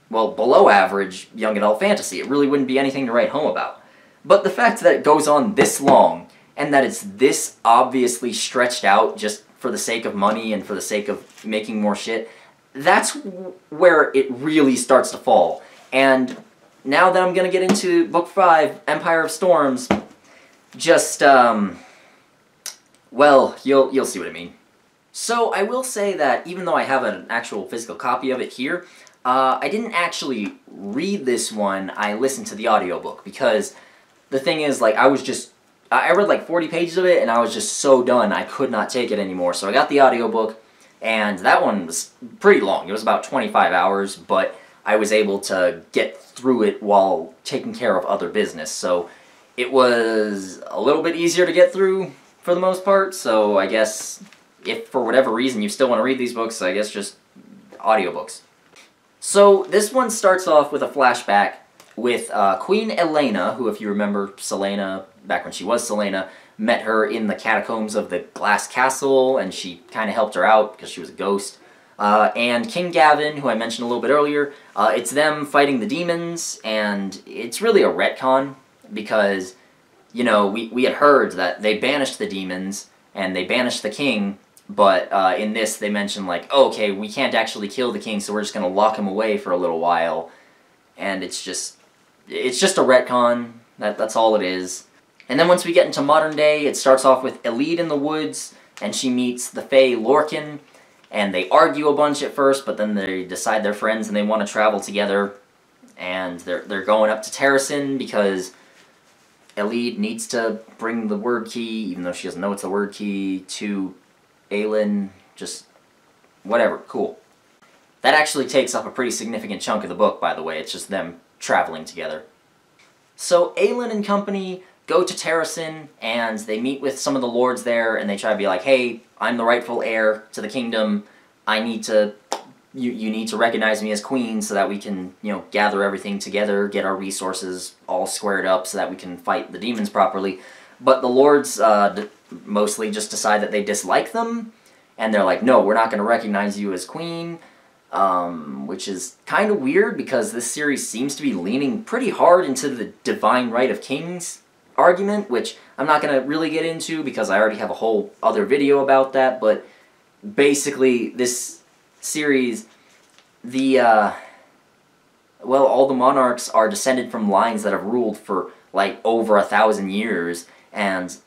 well, below average young adult fantasy. It really wouldn't be anything to write home about. But the fact that it goes on this long, and that it's this obviously stretched out just for the sake of money and for the sake of making more shit, that's where it really starts to fall. And now that I'm going to get into Book five, Empire of Storms, just, um, well, you'll, you'll see what I mean. So I will say that even though I have an actual physical copy of it here, uh, I didn't actually read this one, I listened to the audiobook, because the thing is, like, I was just, I read like forty pages of it, and I was just so done, I could not take it anymore, so I got the audiobook, and that one was pretty long. It was about twenty-five hours, but I was able to get through it while taking care of other business, so it was a little bit easier to get through for the most part, so I guess if for whatever reason you still want to read these books, I guess just audiobooks. So this one starts off with a flashback with uh, Queen Elena, who, if you remember Selena, back when she was Selena, met her in the catacombs of the Glass Castle, and she kind of helped her out because she was a ghost. Uh, and King Gavin, who I mentioned a little bit earlier, uh, it's them fighting the demons, and it's really a retcon, because, you know, we, we had heard that they banished the demons, and they banished the king, but uh, in this they mentioned, like, oh, okay, we can't actually kill the king, so we're just going to lock him away for a little while, and it's just, it's just a retcon, that, that's all it is. And then once we get into modern day, it starts off with Elide in the woods, and she meets the Fae Lorcan, and they argue a bunch at first, but then they decide they're friends and they want to travel together, and they're, they're going up to Terrasen because Elide needs to bring the word key, even though she doesn't know it's the word key, to Aelin, just whatever, cool. That actually takes up a pretty significant chunk of the book, by the way, it's just them traveling together. So Aelin and company go to Terrasen, and they meet with some of the lords there, and they try to be like, hey, I'm the rightful heir to the kingdom, I need to, you, you need to recognize me as queen so that we can, you know, gather everything together, get our resources all squared up so that we can fight the demons properly. But the lords uh, d mostly just decide that they dislike them, and they're like, no, we're not going to recognize you as queen, um, which is kind of weird because this series seems to be leaning pretty hard into the divine right of kings argument, which I'm not going to really get into because I already have a whole other video about that, but basically this series, the, uh, well, all the monarchs are descended from lines that have ruled for, like, over a thousand years, and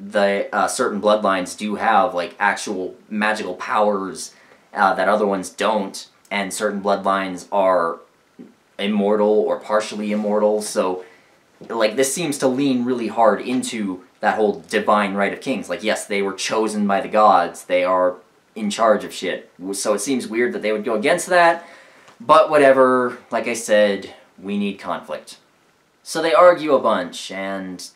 the uh, certain bloodlines do have, like, actual magical powers uh, that other ones don't, and certain bloodlines are immortal or partially immortal, so like, this seems to lean really hard into that whole divine right of kings. Like, yes, they were chosen by the gods. They are in charge of shit. So it seems weird that they would go against that. But whatever, like I said, we need conflict. So they argue a bunch, and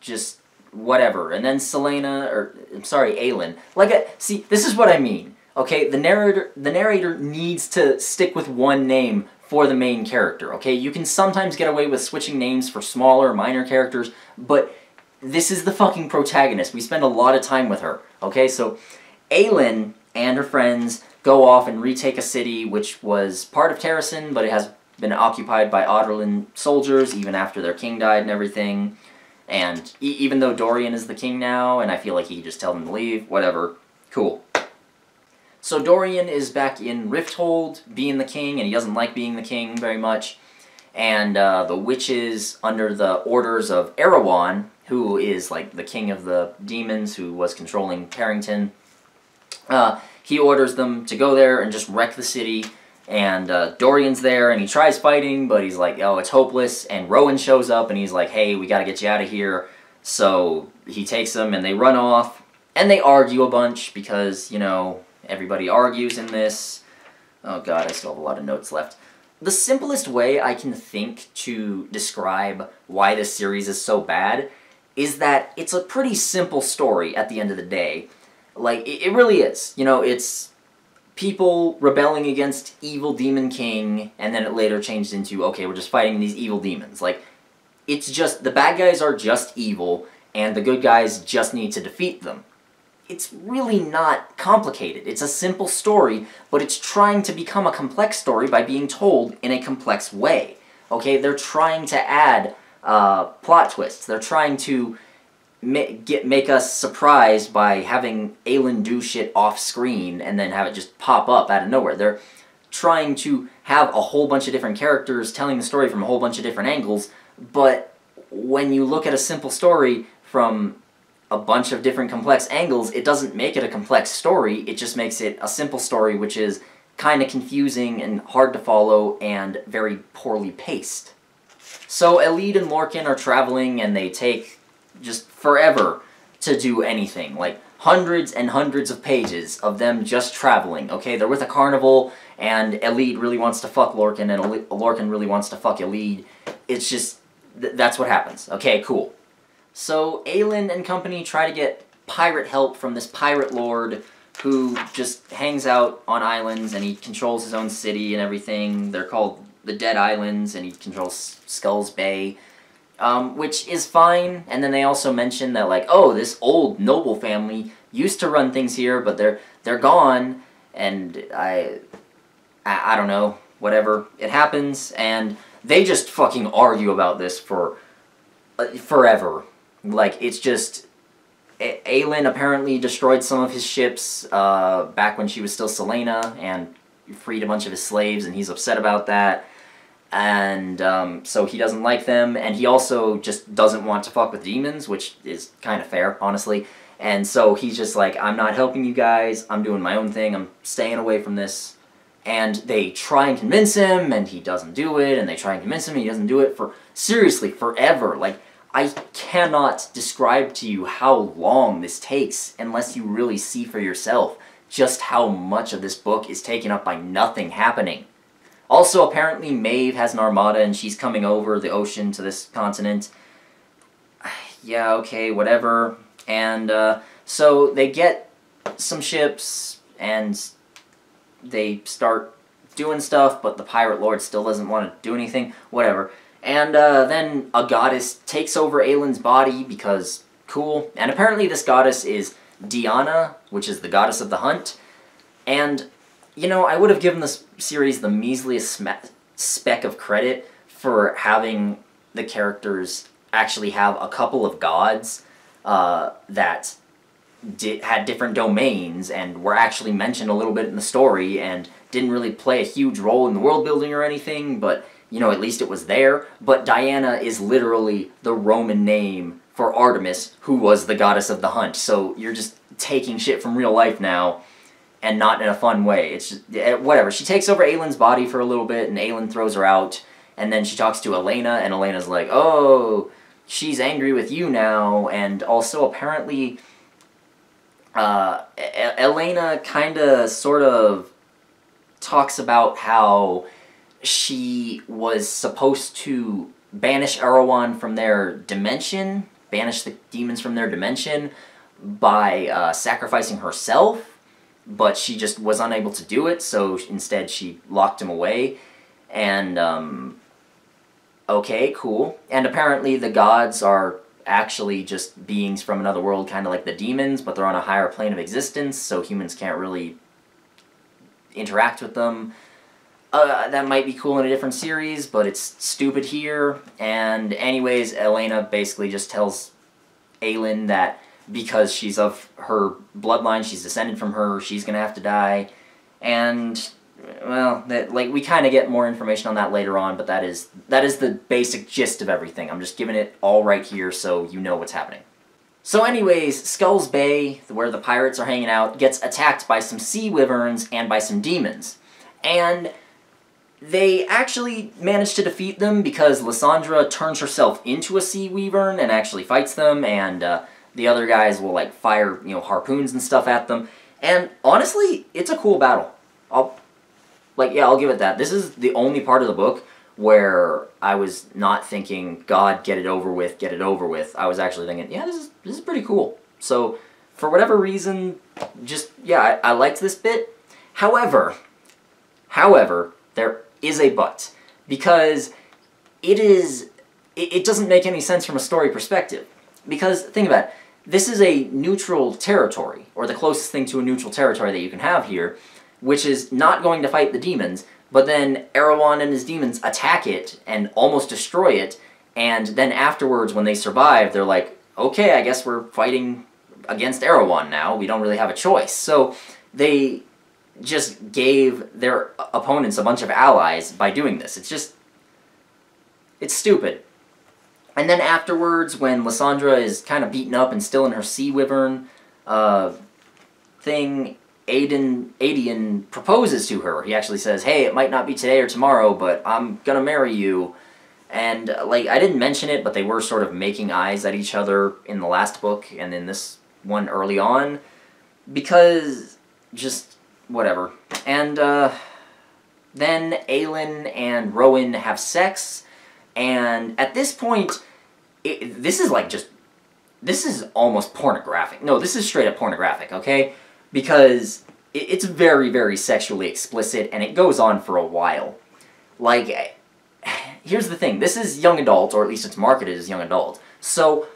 just whatever. And then Selena, or, I'm sorry, Aelin. Like, I, see, this is what I mean. Okay, the narrator, the narrator needs to stick with one name for the main character, okay? You can sometimes get away with switching names for smaller, minor characters, but this is the fucking protagonist. We spend a lot of time with her, okay? So Aelin and her friends go off and retake a city, which was part of Terrasen, but it has been occupied by Otterlin soldiers, even after their king died and everything. And e even though Dorian is the king now, and I feel like he could just tell them to leave, whatever, cool. So Dorian is back in Rifthold, being the king, and he doesn't like being the king very much. And uh, the witches, under the orders of Erawan, who is like the king of the demons, who was controlling Perrington, uh, he orders them to go there and just wreck the city. And uh, Dorian's there, and he tries fighting, but he's like, oh, it's hopeless. And Rowan shows up, and he's like, hey, we gotta get you out of here. So he takes them, and they run off, and they argue a bunch because, you know, everybody argues in this. Oh god, I still have a lot of notes left. The simplest way I can think to describe why this series is so bad is that it's a pretty simple story at the end of the day. Like, it, it really is. You know, it's people rebelling against evil demon king, and then it later changed into, okay, we're just fighting these evil demons. Like, it's just, the bad guys are just evil, and the good guys just need to defeat them. It's really not complicated. It's a simple story, but it's trying to become a complex story by being told in a complex way. Okay, they're trying to add uh, plot twists. They're trying to ma get, make us surprised by having Aelin do shit off-screen and then have it just pop up out of nowhere. They're trying to have a whole bunch of different characters telling the story from a whole bunch of different angles, but when you look at a simple story from a bunch of different complex angles, it doesn't make it a complex story, it just makes it a simple story which is kind of confusing and hard to follow and very poorly paced. So Elide and Lorcan are traveling and they take just forever to do anything, like hundreds and hundreds of pages of them just traveling, okay? They're with a carnival and Elide really wants to fuck Lorcan and El Lorcan really wants to fuck Elide. It's just, th that's what happens. Okay, cool. So Aelin and company try to get pirate help from this pirate lord who just hangs out on islands and he controls his own city and everything. They're called the Dead Islands and he controls Skull's Bay, um, which is fine. And then they also mention that, like, oh, this old noble family used to run things here, but they're they're gone. And I, I, I don't know, whatever. It happens, and they just fucking argue about this for uh, forever. Like, it's just, A Aelin apparently destroyed some of his ships uh, back when she was still Selena and freed a bunch of his slaves, and he's upset about that. And um, so he doesn't like them, and he also just doesn't want to fuck with demons, which is kind of fair, honestly. And so he's just like, I'm not helping you guys, I'm doing my own thing, I'm staying away from this. And they try and convince him, and he doesn't do it, and they try and convince him, and he doesn't do it for, seriously, forever. Like, I cannot describe to you how long this takes unless you really see for yourself just how much of this book is taken up by nothing happening. Also, apparently Maeve has an armada and she's coming over the ocean to this continent. Yeah, okay, whatever. And uh, so they get some ships and they start doing stuff, but the pirate lord still doesn't want to do anything, whatever. And uh, then a goddess takes over Aelin's body because cool. And apparently this goddess is Diana, which is the goddess of the hunt. And, you know, I would have given this series the measliest speck of credit for having the characters actually have a couple of gods uh, that di had different domains and were actually mentioned a little bit in the story and didn't really play a huge role in the world building or anything, but, you know, at least it was there. But Diana is literally the Roman name for Artemis, who was the goddess of the hunt. So you're just taking shit from real life now, and not in a fun way. It's just, whatever. She takes over Aelin's body for a little bit, and Aelin throws her out. And then she talks to Elena, and Elena's like, oh, she's angry with you now. And also, apparently, uh, Elena kind of, sort of, talks about how she was supposed to banish Erawan from their dimension, banish the demons from their dimension, by uh, sacrificing herself, but she just was unable to do it, so instead she locked him away, and, um, okay, cool. And apparently the gods are actually just beings from another world, kind of like the demons, but they're on a higher plane of existence, so humans can't really interact with them. Uh, that might be cool in a different series, but it's stupid here. And anyways, Elena basically just tells Aelin that because she's of her bloodline, she's descended from her, she's gonna have to die. And, well, that, like, we kind of get more information on that later on, but that is, that is the basic gist of everything. I'm just giving it all right here so you know what's happening. So anyways, Skull's Bay, where the pirates are hanging out, gets attacked by some sea wyverns and by some demons. And they actually manage to defeat them because Lysandra turns herself into a sea wyvern and actually fights them, and uh, the other guys will, like, fire, you know, harpoons and stuff at them. And honestly, it's a cool battle. I'll, like, yeah, I'll give it that. This is the only part of the book where I was not thinking, God, get it over with, get it over with. I was actually thinking, yeah, this is, this is pretty cool. So, for whatever reason, just, yeah, I, I liked this bit. However, however, there is a but. Because it is, it, it doesn't make any sense from a story perspective. Because, think about it, this is a neutral territory, or the closest thing to a neutral territory that you can have here, which is not going to fight the demons, but then Erawan and his demons attack it and almost destroy it, and then afterwards, when they survive, they're like, okay, I guess we're fighting against Erawan now, we don't really have a choice. So they just gave their opponents a bunch of allies by doing this. It's just, it's stupid. And then afterwards, when Lysandra is kind of beaten up and still in her sea wyvern uh, thing, Aedon, Aedion proposes to her. He actually says, hey, it might not be today or tomorrow, but I'm gonna marry you. And, like, I didn't mention it, but they were sort of making eyes at each other in the last book and in this one early on. Because, just, whatever. And, uh, then Aelin and Rowan have sex. And at this point, it, this is like just, this is almost pornographic. No, this is straight up pornographic, okay? Because it, it's very, very sexually explicit, and it goes on for a while. Like, here's the thing. This is young adult, or at least it's marketed as young adult. So,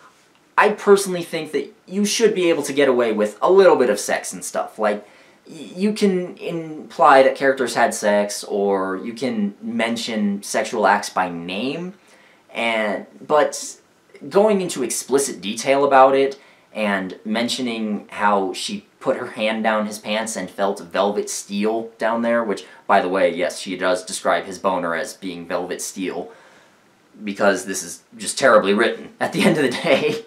I personally think that you should be able to get away with a little bit of sex and stuff. Like, you can imply that characters had sex, or you can mention sexual acts by name, and but going into explicit detail about it, and mentioning how she put her hand down his pants and felt velvet steel down there, which, by the way, yes, she does describe his boner as being velvet steel, because this is just terribly written at the end of the day,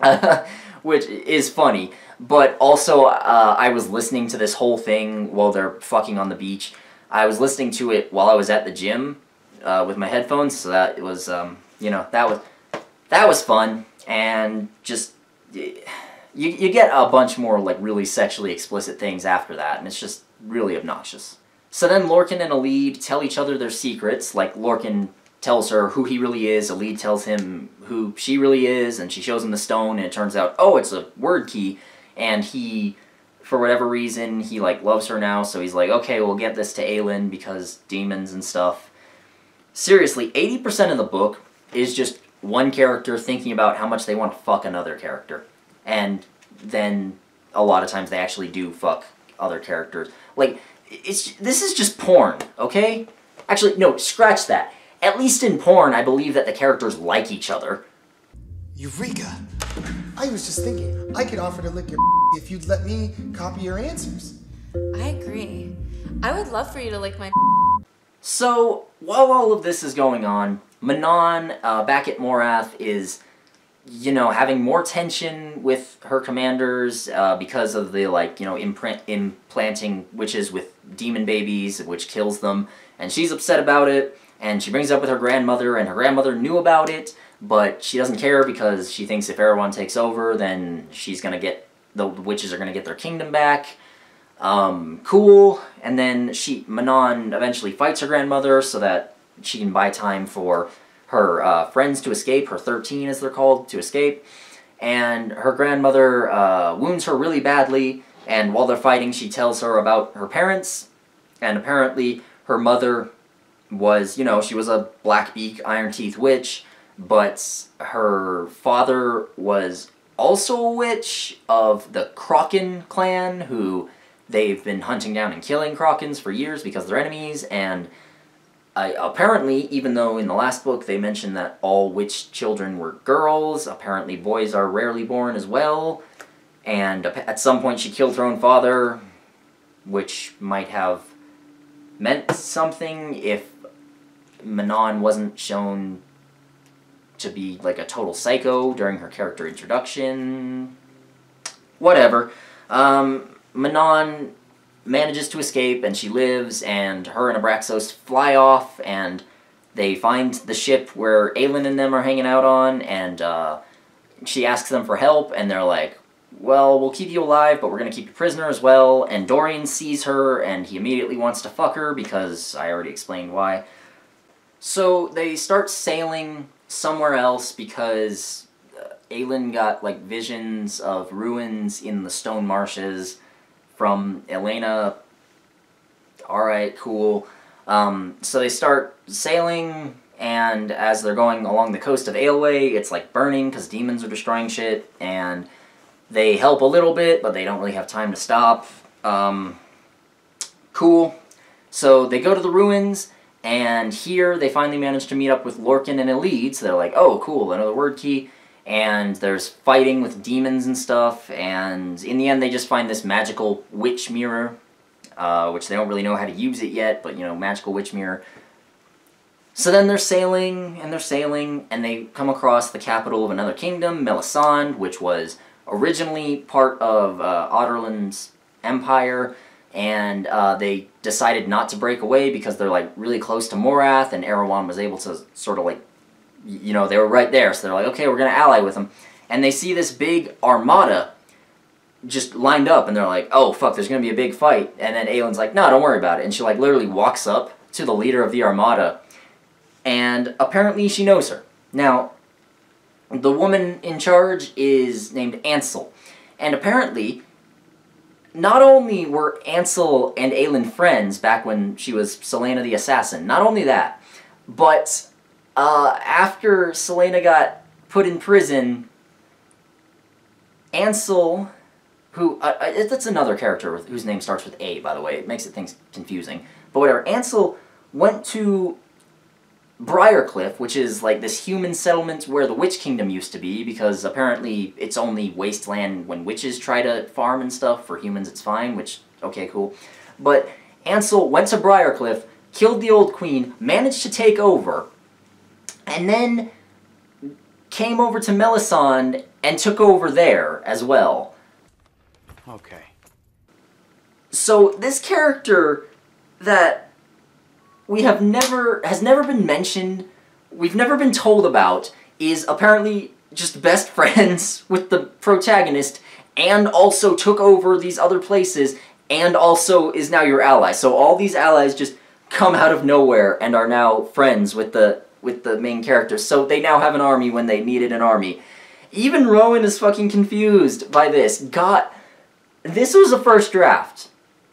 uh, which is funny. But also, uh, I was listening to this whole thing while they're fucking on the beach. I was listening to it while I was at the gym uh, with my headphones, so that was, um, you know, that was that was fun. And just, you, you get a bunch more, like, really sexually explicit things after that, and it's just really obnoxious. So then Lorcan and Elide tell each other their secrets. Like, Lorcan tells her who he really is, Elide tells him who she really is, and she shows him the stone, and it turns out, oh, it's a word key. And he, for whatever reason, he, like, loves her now, so he's like, okay, we'll get this to Aelin because demons and stuff. Seriously, eighty percent of the book is just one character thinking about how much they want to fuck another character. And then a lot of times they actually do fuck other characters. Like, it's this is just porn, okay? Actually, no, scratch that. At least in porn, I believe that the characters like each other. Eureka! I was just thinking, I could offer to lick your if you'd let me copy your answers. I agree. I would love for you to lick my. So, while all of this is going on, Manon, uh, back at Morath, is, you know, having more tension with her commanders uh, because of the, like, you know, imprint implanting witches with demon babies, which kills them, and she's upset about it, and she brings it up with her grandmother, and her grandmother knew about it, but she doesn't care because she thinks if Erawan takes over, then she's gonna get, the witches are gonna get their kingdom back. Um, cool. And then she, Manon eventually fights her grandmother so that she can buy time for her uh, friends to escape, her thirteen as they're called, to escape. And her grandmother uh, wounds her really badly, and while they're fighting, she tells her about her parents, and apparently her mother was, you know, she was a Blackbeak, Iron Teeth witch, but her father was also a witch of the Krokken clan, who they've been hunting down and killing Krokkens for years because they're enemies, and uh, apparently, even though in the last book they mentioned that all witch children were girls, apparently boys are rarely born as well, and at some point she killed her own father, which might have meant something if Manon wasn't shown to be, like, a total psycho during her character introduction. Whatever. Um, Manon manages to escape, and she lives, and her and Abraxos fly off, and they find the ship where Aelin and them are hanging out on, and uh, she asks them for help, and they're like, well, we'll keep you alive, but we're gonna keep you prisoner as well, and Dorian sees her, and he immediately wants to fuck her, because I already explained why. So they start sailing somewhere else because uh, Aelin got like visions of ruins in the stone marshes from Elena. Alright, cool. Um, so they start sailing, and as they're going along the coast of Aelway, it's like burning because demons are destroying shit, and they help a little bit, but they don't really have time to stop. Um, cool. So they go to the ruins, and here they finally manage to meet up with Lorcan and Elide, so they're like, oh, cool, another word key, and there's fighting with demons and stuff, and in the end they just find this magical witch mirror, uh, which they don't really know how to use it yet, but, you know, magical witch mirror. So then they're sailing, and they're sailing, and they come across the capital of another kingdom, Melisande, which was originally part of uh, Otterlin's empire, and uh, they decided not to break away because they're, like, really close to Morath, and Erawan was able to sort of, like, you know, they were right there, so they're like, okay, we're going to ally with them. And they see this big armada just lined up, and they're like, oh, fuck, there's going to be a big fight. And then Aelin's like, no, don't worry about it. And she, like, literally walks up to the leader of the armada, and apparently she knows her. Now, the woman in charge is named Ansel, and apparently, not only were Ansel and Aelin friends back when she was Selena the Assassin, not only that, but uh, after Selena got put in prison, Ansel, who, uh, uh, that's another character whose name starts with A, by the way, it makes it things confusing, but whatever, Ansel went to Briarcliff, which is like this human settlement where the Witch Kingdom used to be, because apparently it's only wasteland when witches try to farm and stuff. For humans it's fine, which, okay, cool. But Ansel went to Briarcliff, killed the old queen, managed to take over, and then came over to Melisande and took over there as well. Okay. So this character that we have never, has never been mentioned, we've never been told about, is apparently just best friends with the protagonist, and also took over these other places, and also is now your ally. So all these allies just come out of nowhere and are now friends with the, with the main character. So they now have an army when they needed an army. Even Rowan is fucking confused by this. God, this was a first draft.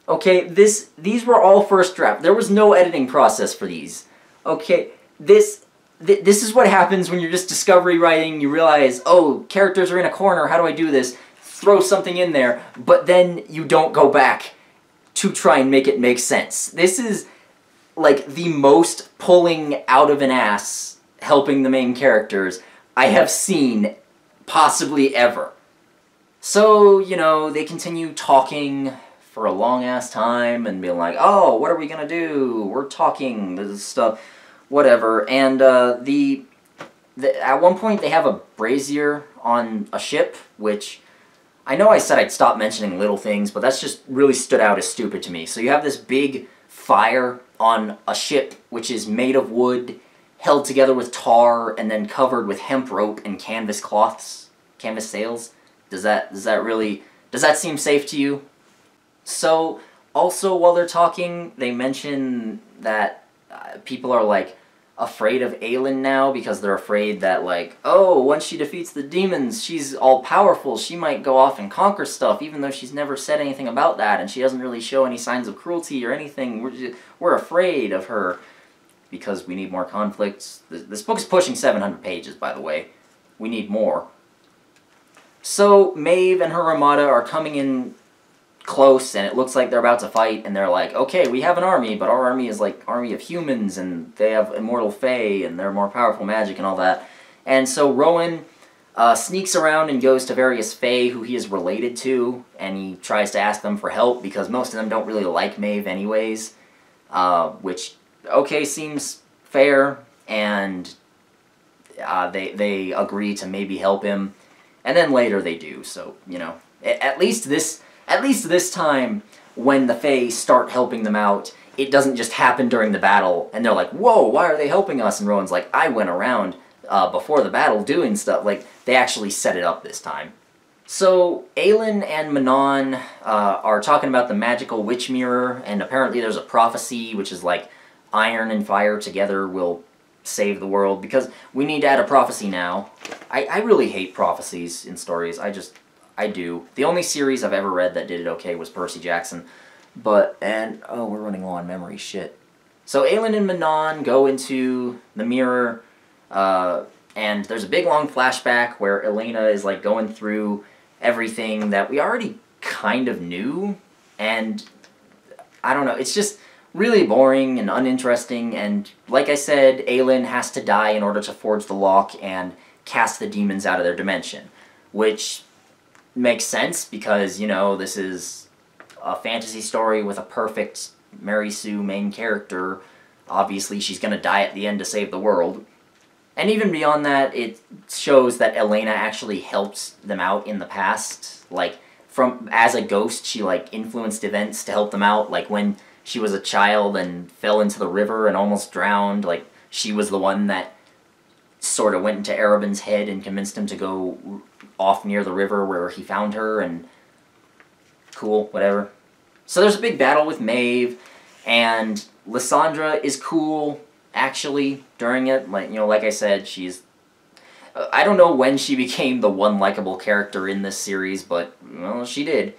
Okay, this, these were all first draft. There was no editing process for these. Okay, this, th this is what happens when you're just discovery writing. You realize, oh, characters are in a corner, how do I do this? Throw something in there, but then you don't go back to try and make it make sense. This is, like, the most pulling out of an ass helping the main characters I have seen possibly ever. So, you know, they continue talking for a long-ass time, and being like, oh, what are we gonna do? We're talking, this stuff, whatever. And uh, the, the at one point, they have a brazier on a ship, which, I know I said I'd stop mentioning little things, but that's just really stood out as stupid to me. So you have this big fire on a ship, which is made of wood, held together with tar, and then covered with hemp rope and canvas cloths, canvas sails. Does that, does that really, does that seem safe to you? So, also, while they're talking, they mention that uh, people are, like, afraid of Aelin now because they're afraid that, like, oh, once she defeats the demons, she's all-powerful, she might go off and conquer stuff, even though she's never said anything about that, and she doesn't really show any signs of cruelty or anything. We're, just, we're afraid of her because we need more conflicts. This, this book's pushing seven hundred pages, by the way. We need more. So, Maeve and her armada are coming in close, and it looks like they're about to fight, and they're like, okay, we have an army, but our army is like army of humans, and they have immortal Fae, and they're more powerful magic and all that. And so Rowan uh, sneaks around and goes to various Fae who he is related to, and he tries to ask them for help, because most of them don't really like Maeve anyways, uh, which, okay, seems fair, and uh, they, they agree to maybe help him, and then later they do, so, you know, at least this... At least this time, when the Fae start helping them out, it doesn't just happen during the battle, and they're like, whoa, why are they helping us? And Rowan's like, I went around uh, before the battle doing stuff. Like, they actually set it up this time. So, Aelin and Manon uh, are talking about the magical witch mirror, and apparently there's a prophecy, which is like, iron and fire together will save the world, because we need to add a prophecy now. I, I really hate prophecies in stories. I just, I do. The only series I've ever read that did it okay was Percy Jackson. But, and, oh, we're running low on memory, shit. So Aelin and Manon go into the mirror, uh, and there's a big long flashback where Elena is, like, going through everything that we already kind of knew, and I don't know, it's just really boring and uninteresting, and like I said, Aelin has to die in order to forge the lock and cast the demons out of their dimension, which makes sense because, you know, this is a fantasy story with a perfect Mary Sue main character. Obviously, she's gonna die at the end to save the world. And even beyond that, it shows that Elena actually helped them out in the past. Like, from as a ghost, she, like, influenced events to help them out. Like, when she was a child and fell into the river and almost drowned, like, she was the one that sort of went into Arobynn's head and convinced him to go off near the river where he found her, and cool, whatever. So there's a big battle with Maeve, and Lysandra is cool, actually, during it. Like, you know, like I said, she's... Uh, I don't know when she became the one likable character in this series, but, well, she did.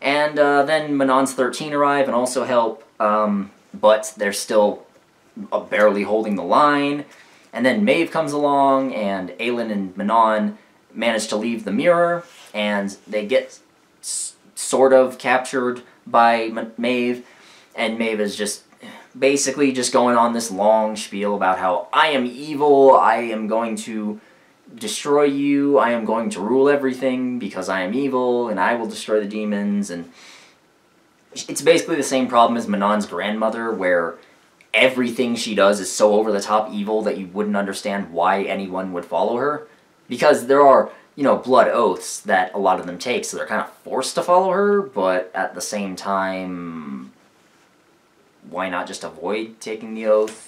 And uh, then Manon's thirteen arrive and also help, um, but they're still uh, barely holding the line. And then Maeve comes along, and Aelin and Manon manage to leave the mirror, and they get s sort of captured by Ma Maeve, and Maeve is just basically just going on this long spiel about how I am evil, I am going to destroy you, I am going to rule everything because I am evil, and I will destroy the demons, and it's basically the same problem as Manon's grandmother, where everything she does is so over-the-top evil that you wouldn't understand why anyone would follow her, because there are, you know, blood oaths that a lot of them take, so they're kind of forced to follow her, but at the same time, why not just avoid taking the oath?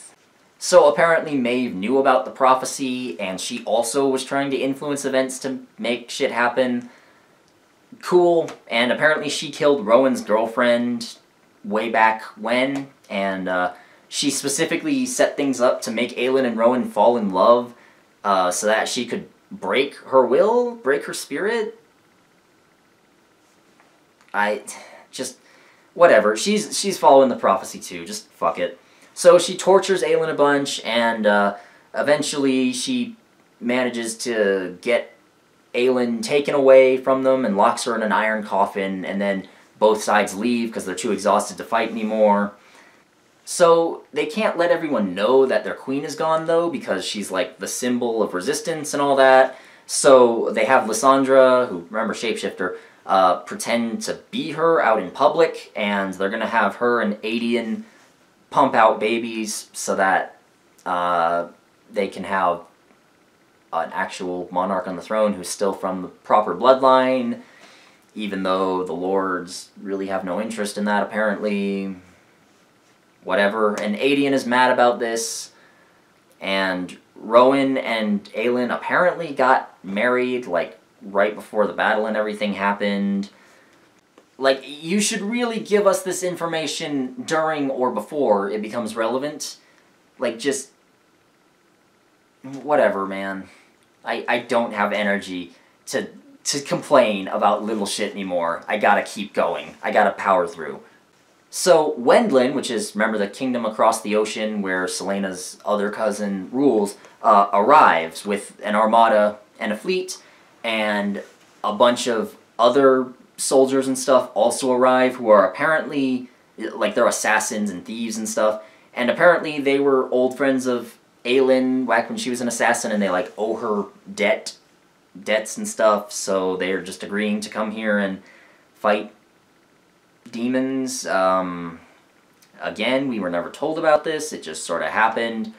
So apparently Maeve knew about the prophecy, and she also was trying to influence events to make shit happen. Cool. And apparently she killed Rowan's girlfriend way back when, and uh, she specifically set things up to make Aelin and Rowan fall in love uh, so that she could break her will, break her spirit. I just... whatever, she's she's following the prophecy too, just fuck it. So she tortures Aelin a bunch, and uh, eventually she manages to get Aelin taken away from them and locks her in an iron coffin, and then both sides leave because they're too exhausted to fight anymore. So they can't let everyone know that their queen is gone, though, because she's like the symbol of resistance and all that. So they have Lysandra, who, remember, shapeshifter, Uh, pretend to be her out in public, and they're gonna have her and Aedion pump out babies so that uh, they can have an actual monarch on the throne who's still from the proper bloodline, even though the lords really have no interest in that, apparently. Whatever. And Aedion is mad about this, and Rowan and Aelin apparently got married, like, right before the battle and everything happened. Like, you should really give us this information during or before it becomes relevant. Like, just... whatever, man. I, I don't have energy to, to complain about little shit anymore. I gotta keep going. I gotta power through. So, Wendlin, which is, remember, the kingdom across the ocean where Selena's other cousin rules, uh, arrives with an armada and a fleet, and a bunch of other soldiers and stuff also arrive who are apparently, like, they're assassins and thieves and stuff, and apparently they were old friends of Aelin back when she was an assassin, and they, like, owe her debt, debts and stuff, so they're just agreeing to come here and fight demons. Um, again, we were never told about this, it just sort of happened.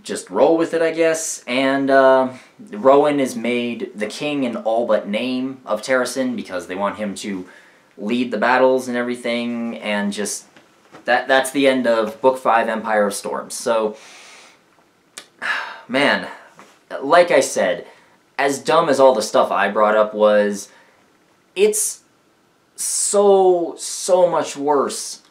Just roll with it, I guess, and uh, Rowan is made the king in all but name of Terrasen because they want him to lead the battles and everything, and just, that that's the end of Book five, Empire of Storms. So, man, like I said, as dumb as all the stuff I brought up was, it's so, so much worse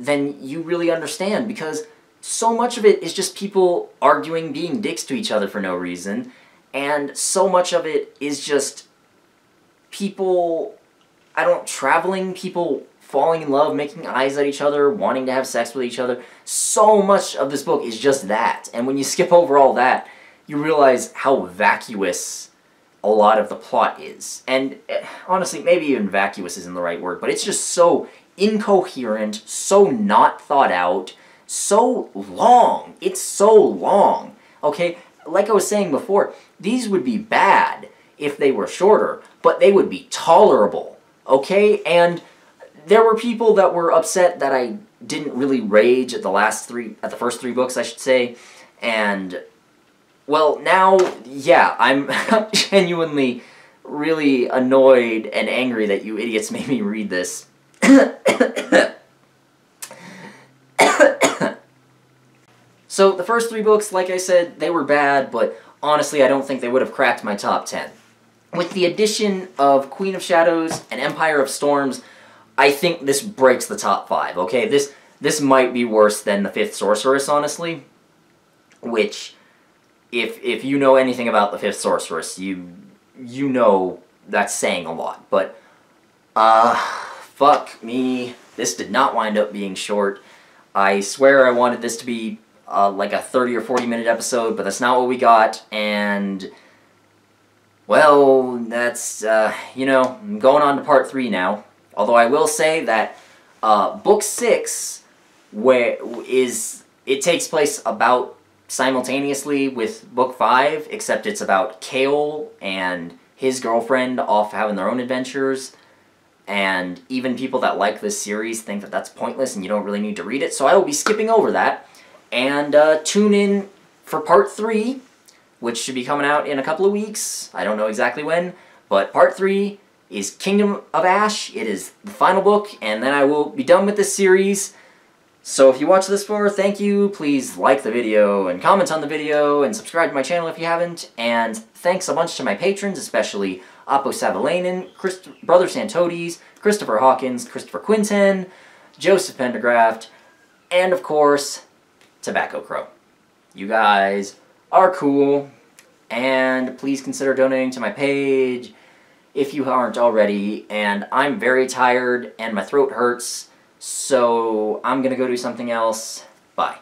than you really understand, because so much of it is just people arguing, being dicks to each other for no reason, and so much of it is just people, I don't, traveling, people falling in love, making eyes at each other, wanting to have sex with each other. So much of this book is just that, and when you skip over all that, you realize how vacuous a lot of the plot is. And honestly, maybe even vacuous isn't the right word, but it's just so incoherent, so not thought out, so long. It's so long, okay? Like I was saying before, these would be bad if they were shorter, but they would be tolerable, okay? And there were people that were upset that I didn't really rage at the last three, at the first three books, I should say, and, well, now, yeah, I'm genuinely really annoyed and angry that you idiots made me read this. So, the first three books, like I said, they were bad, but honestly, I don't think they would have cracked my top ten. With the addition of Queen of Shadows and Empire of Storms, I think this breaks the top five, okay? This, this might be worse than The Fifth Sorceress, honestly, which... If, if you know anything about The Fifth Sorceress, you you know that's saying a lot. But, uh, fuck me. This did not wind up being short. I swear I wanted this to be uh, like a thirty or forty minute episode, but that's not what we got. And, well, that's, uh, you know, I'm going on to part three now. Although I will say that uh, book six where is, it takes place about simultaneously with book five, except it's about Chaol and his girlfriend off having their own adventures, and even people that like this series think that that's pointless and you don't really need to read it, so I will be skipping over that, and uh, tune in for part three, which should be coming out in a couple of weeks. I don't know exactly when, but part three is Kingdom of Ash. It is the final book, and then I will be done with this series. So if you watched this far, thank you, please like the video, and comment on the video, and subscribe to my channel if you haven't, and thanks a bunch to my patrons, especially Apo Savalainen, Christ Brother Santodes, Christopher Hawkins, Christopher Quinten, Joseph Pendergraft, and of course, Tobacco Crow. You guys are cool, and please consider donating to my page if you aren't already, and I'm very tired, and my throat hurts, so I'm gonna go do something else. Bye.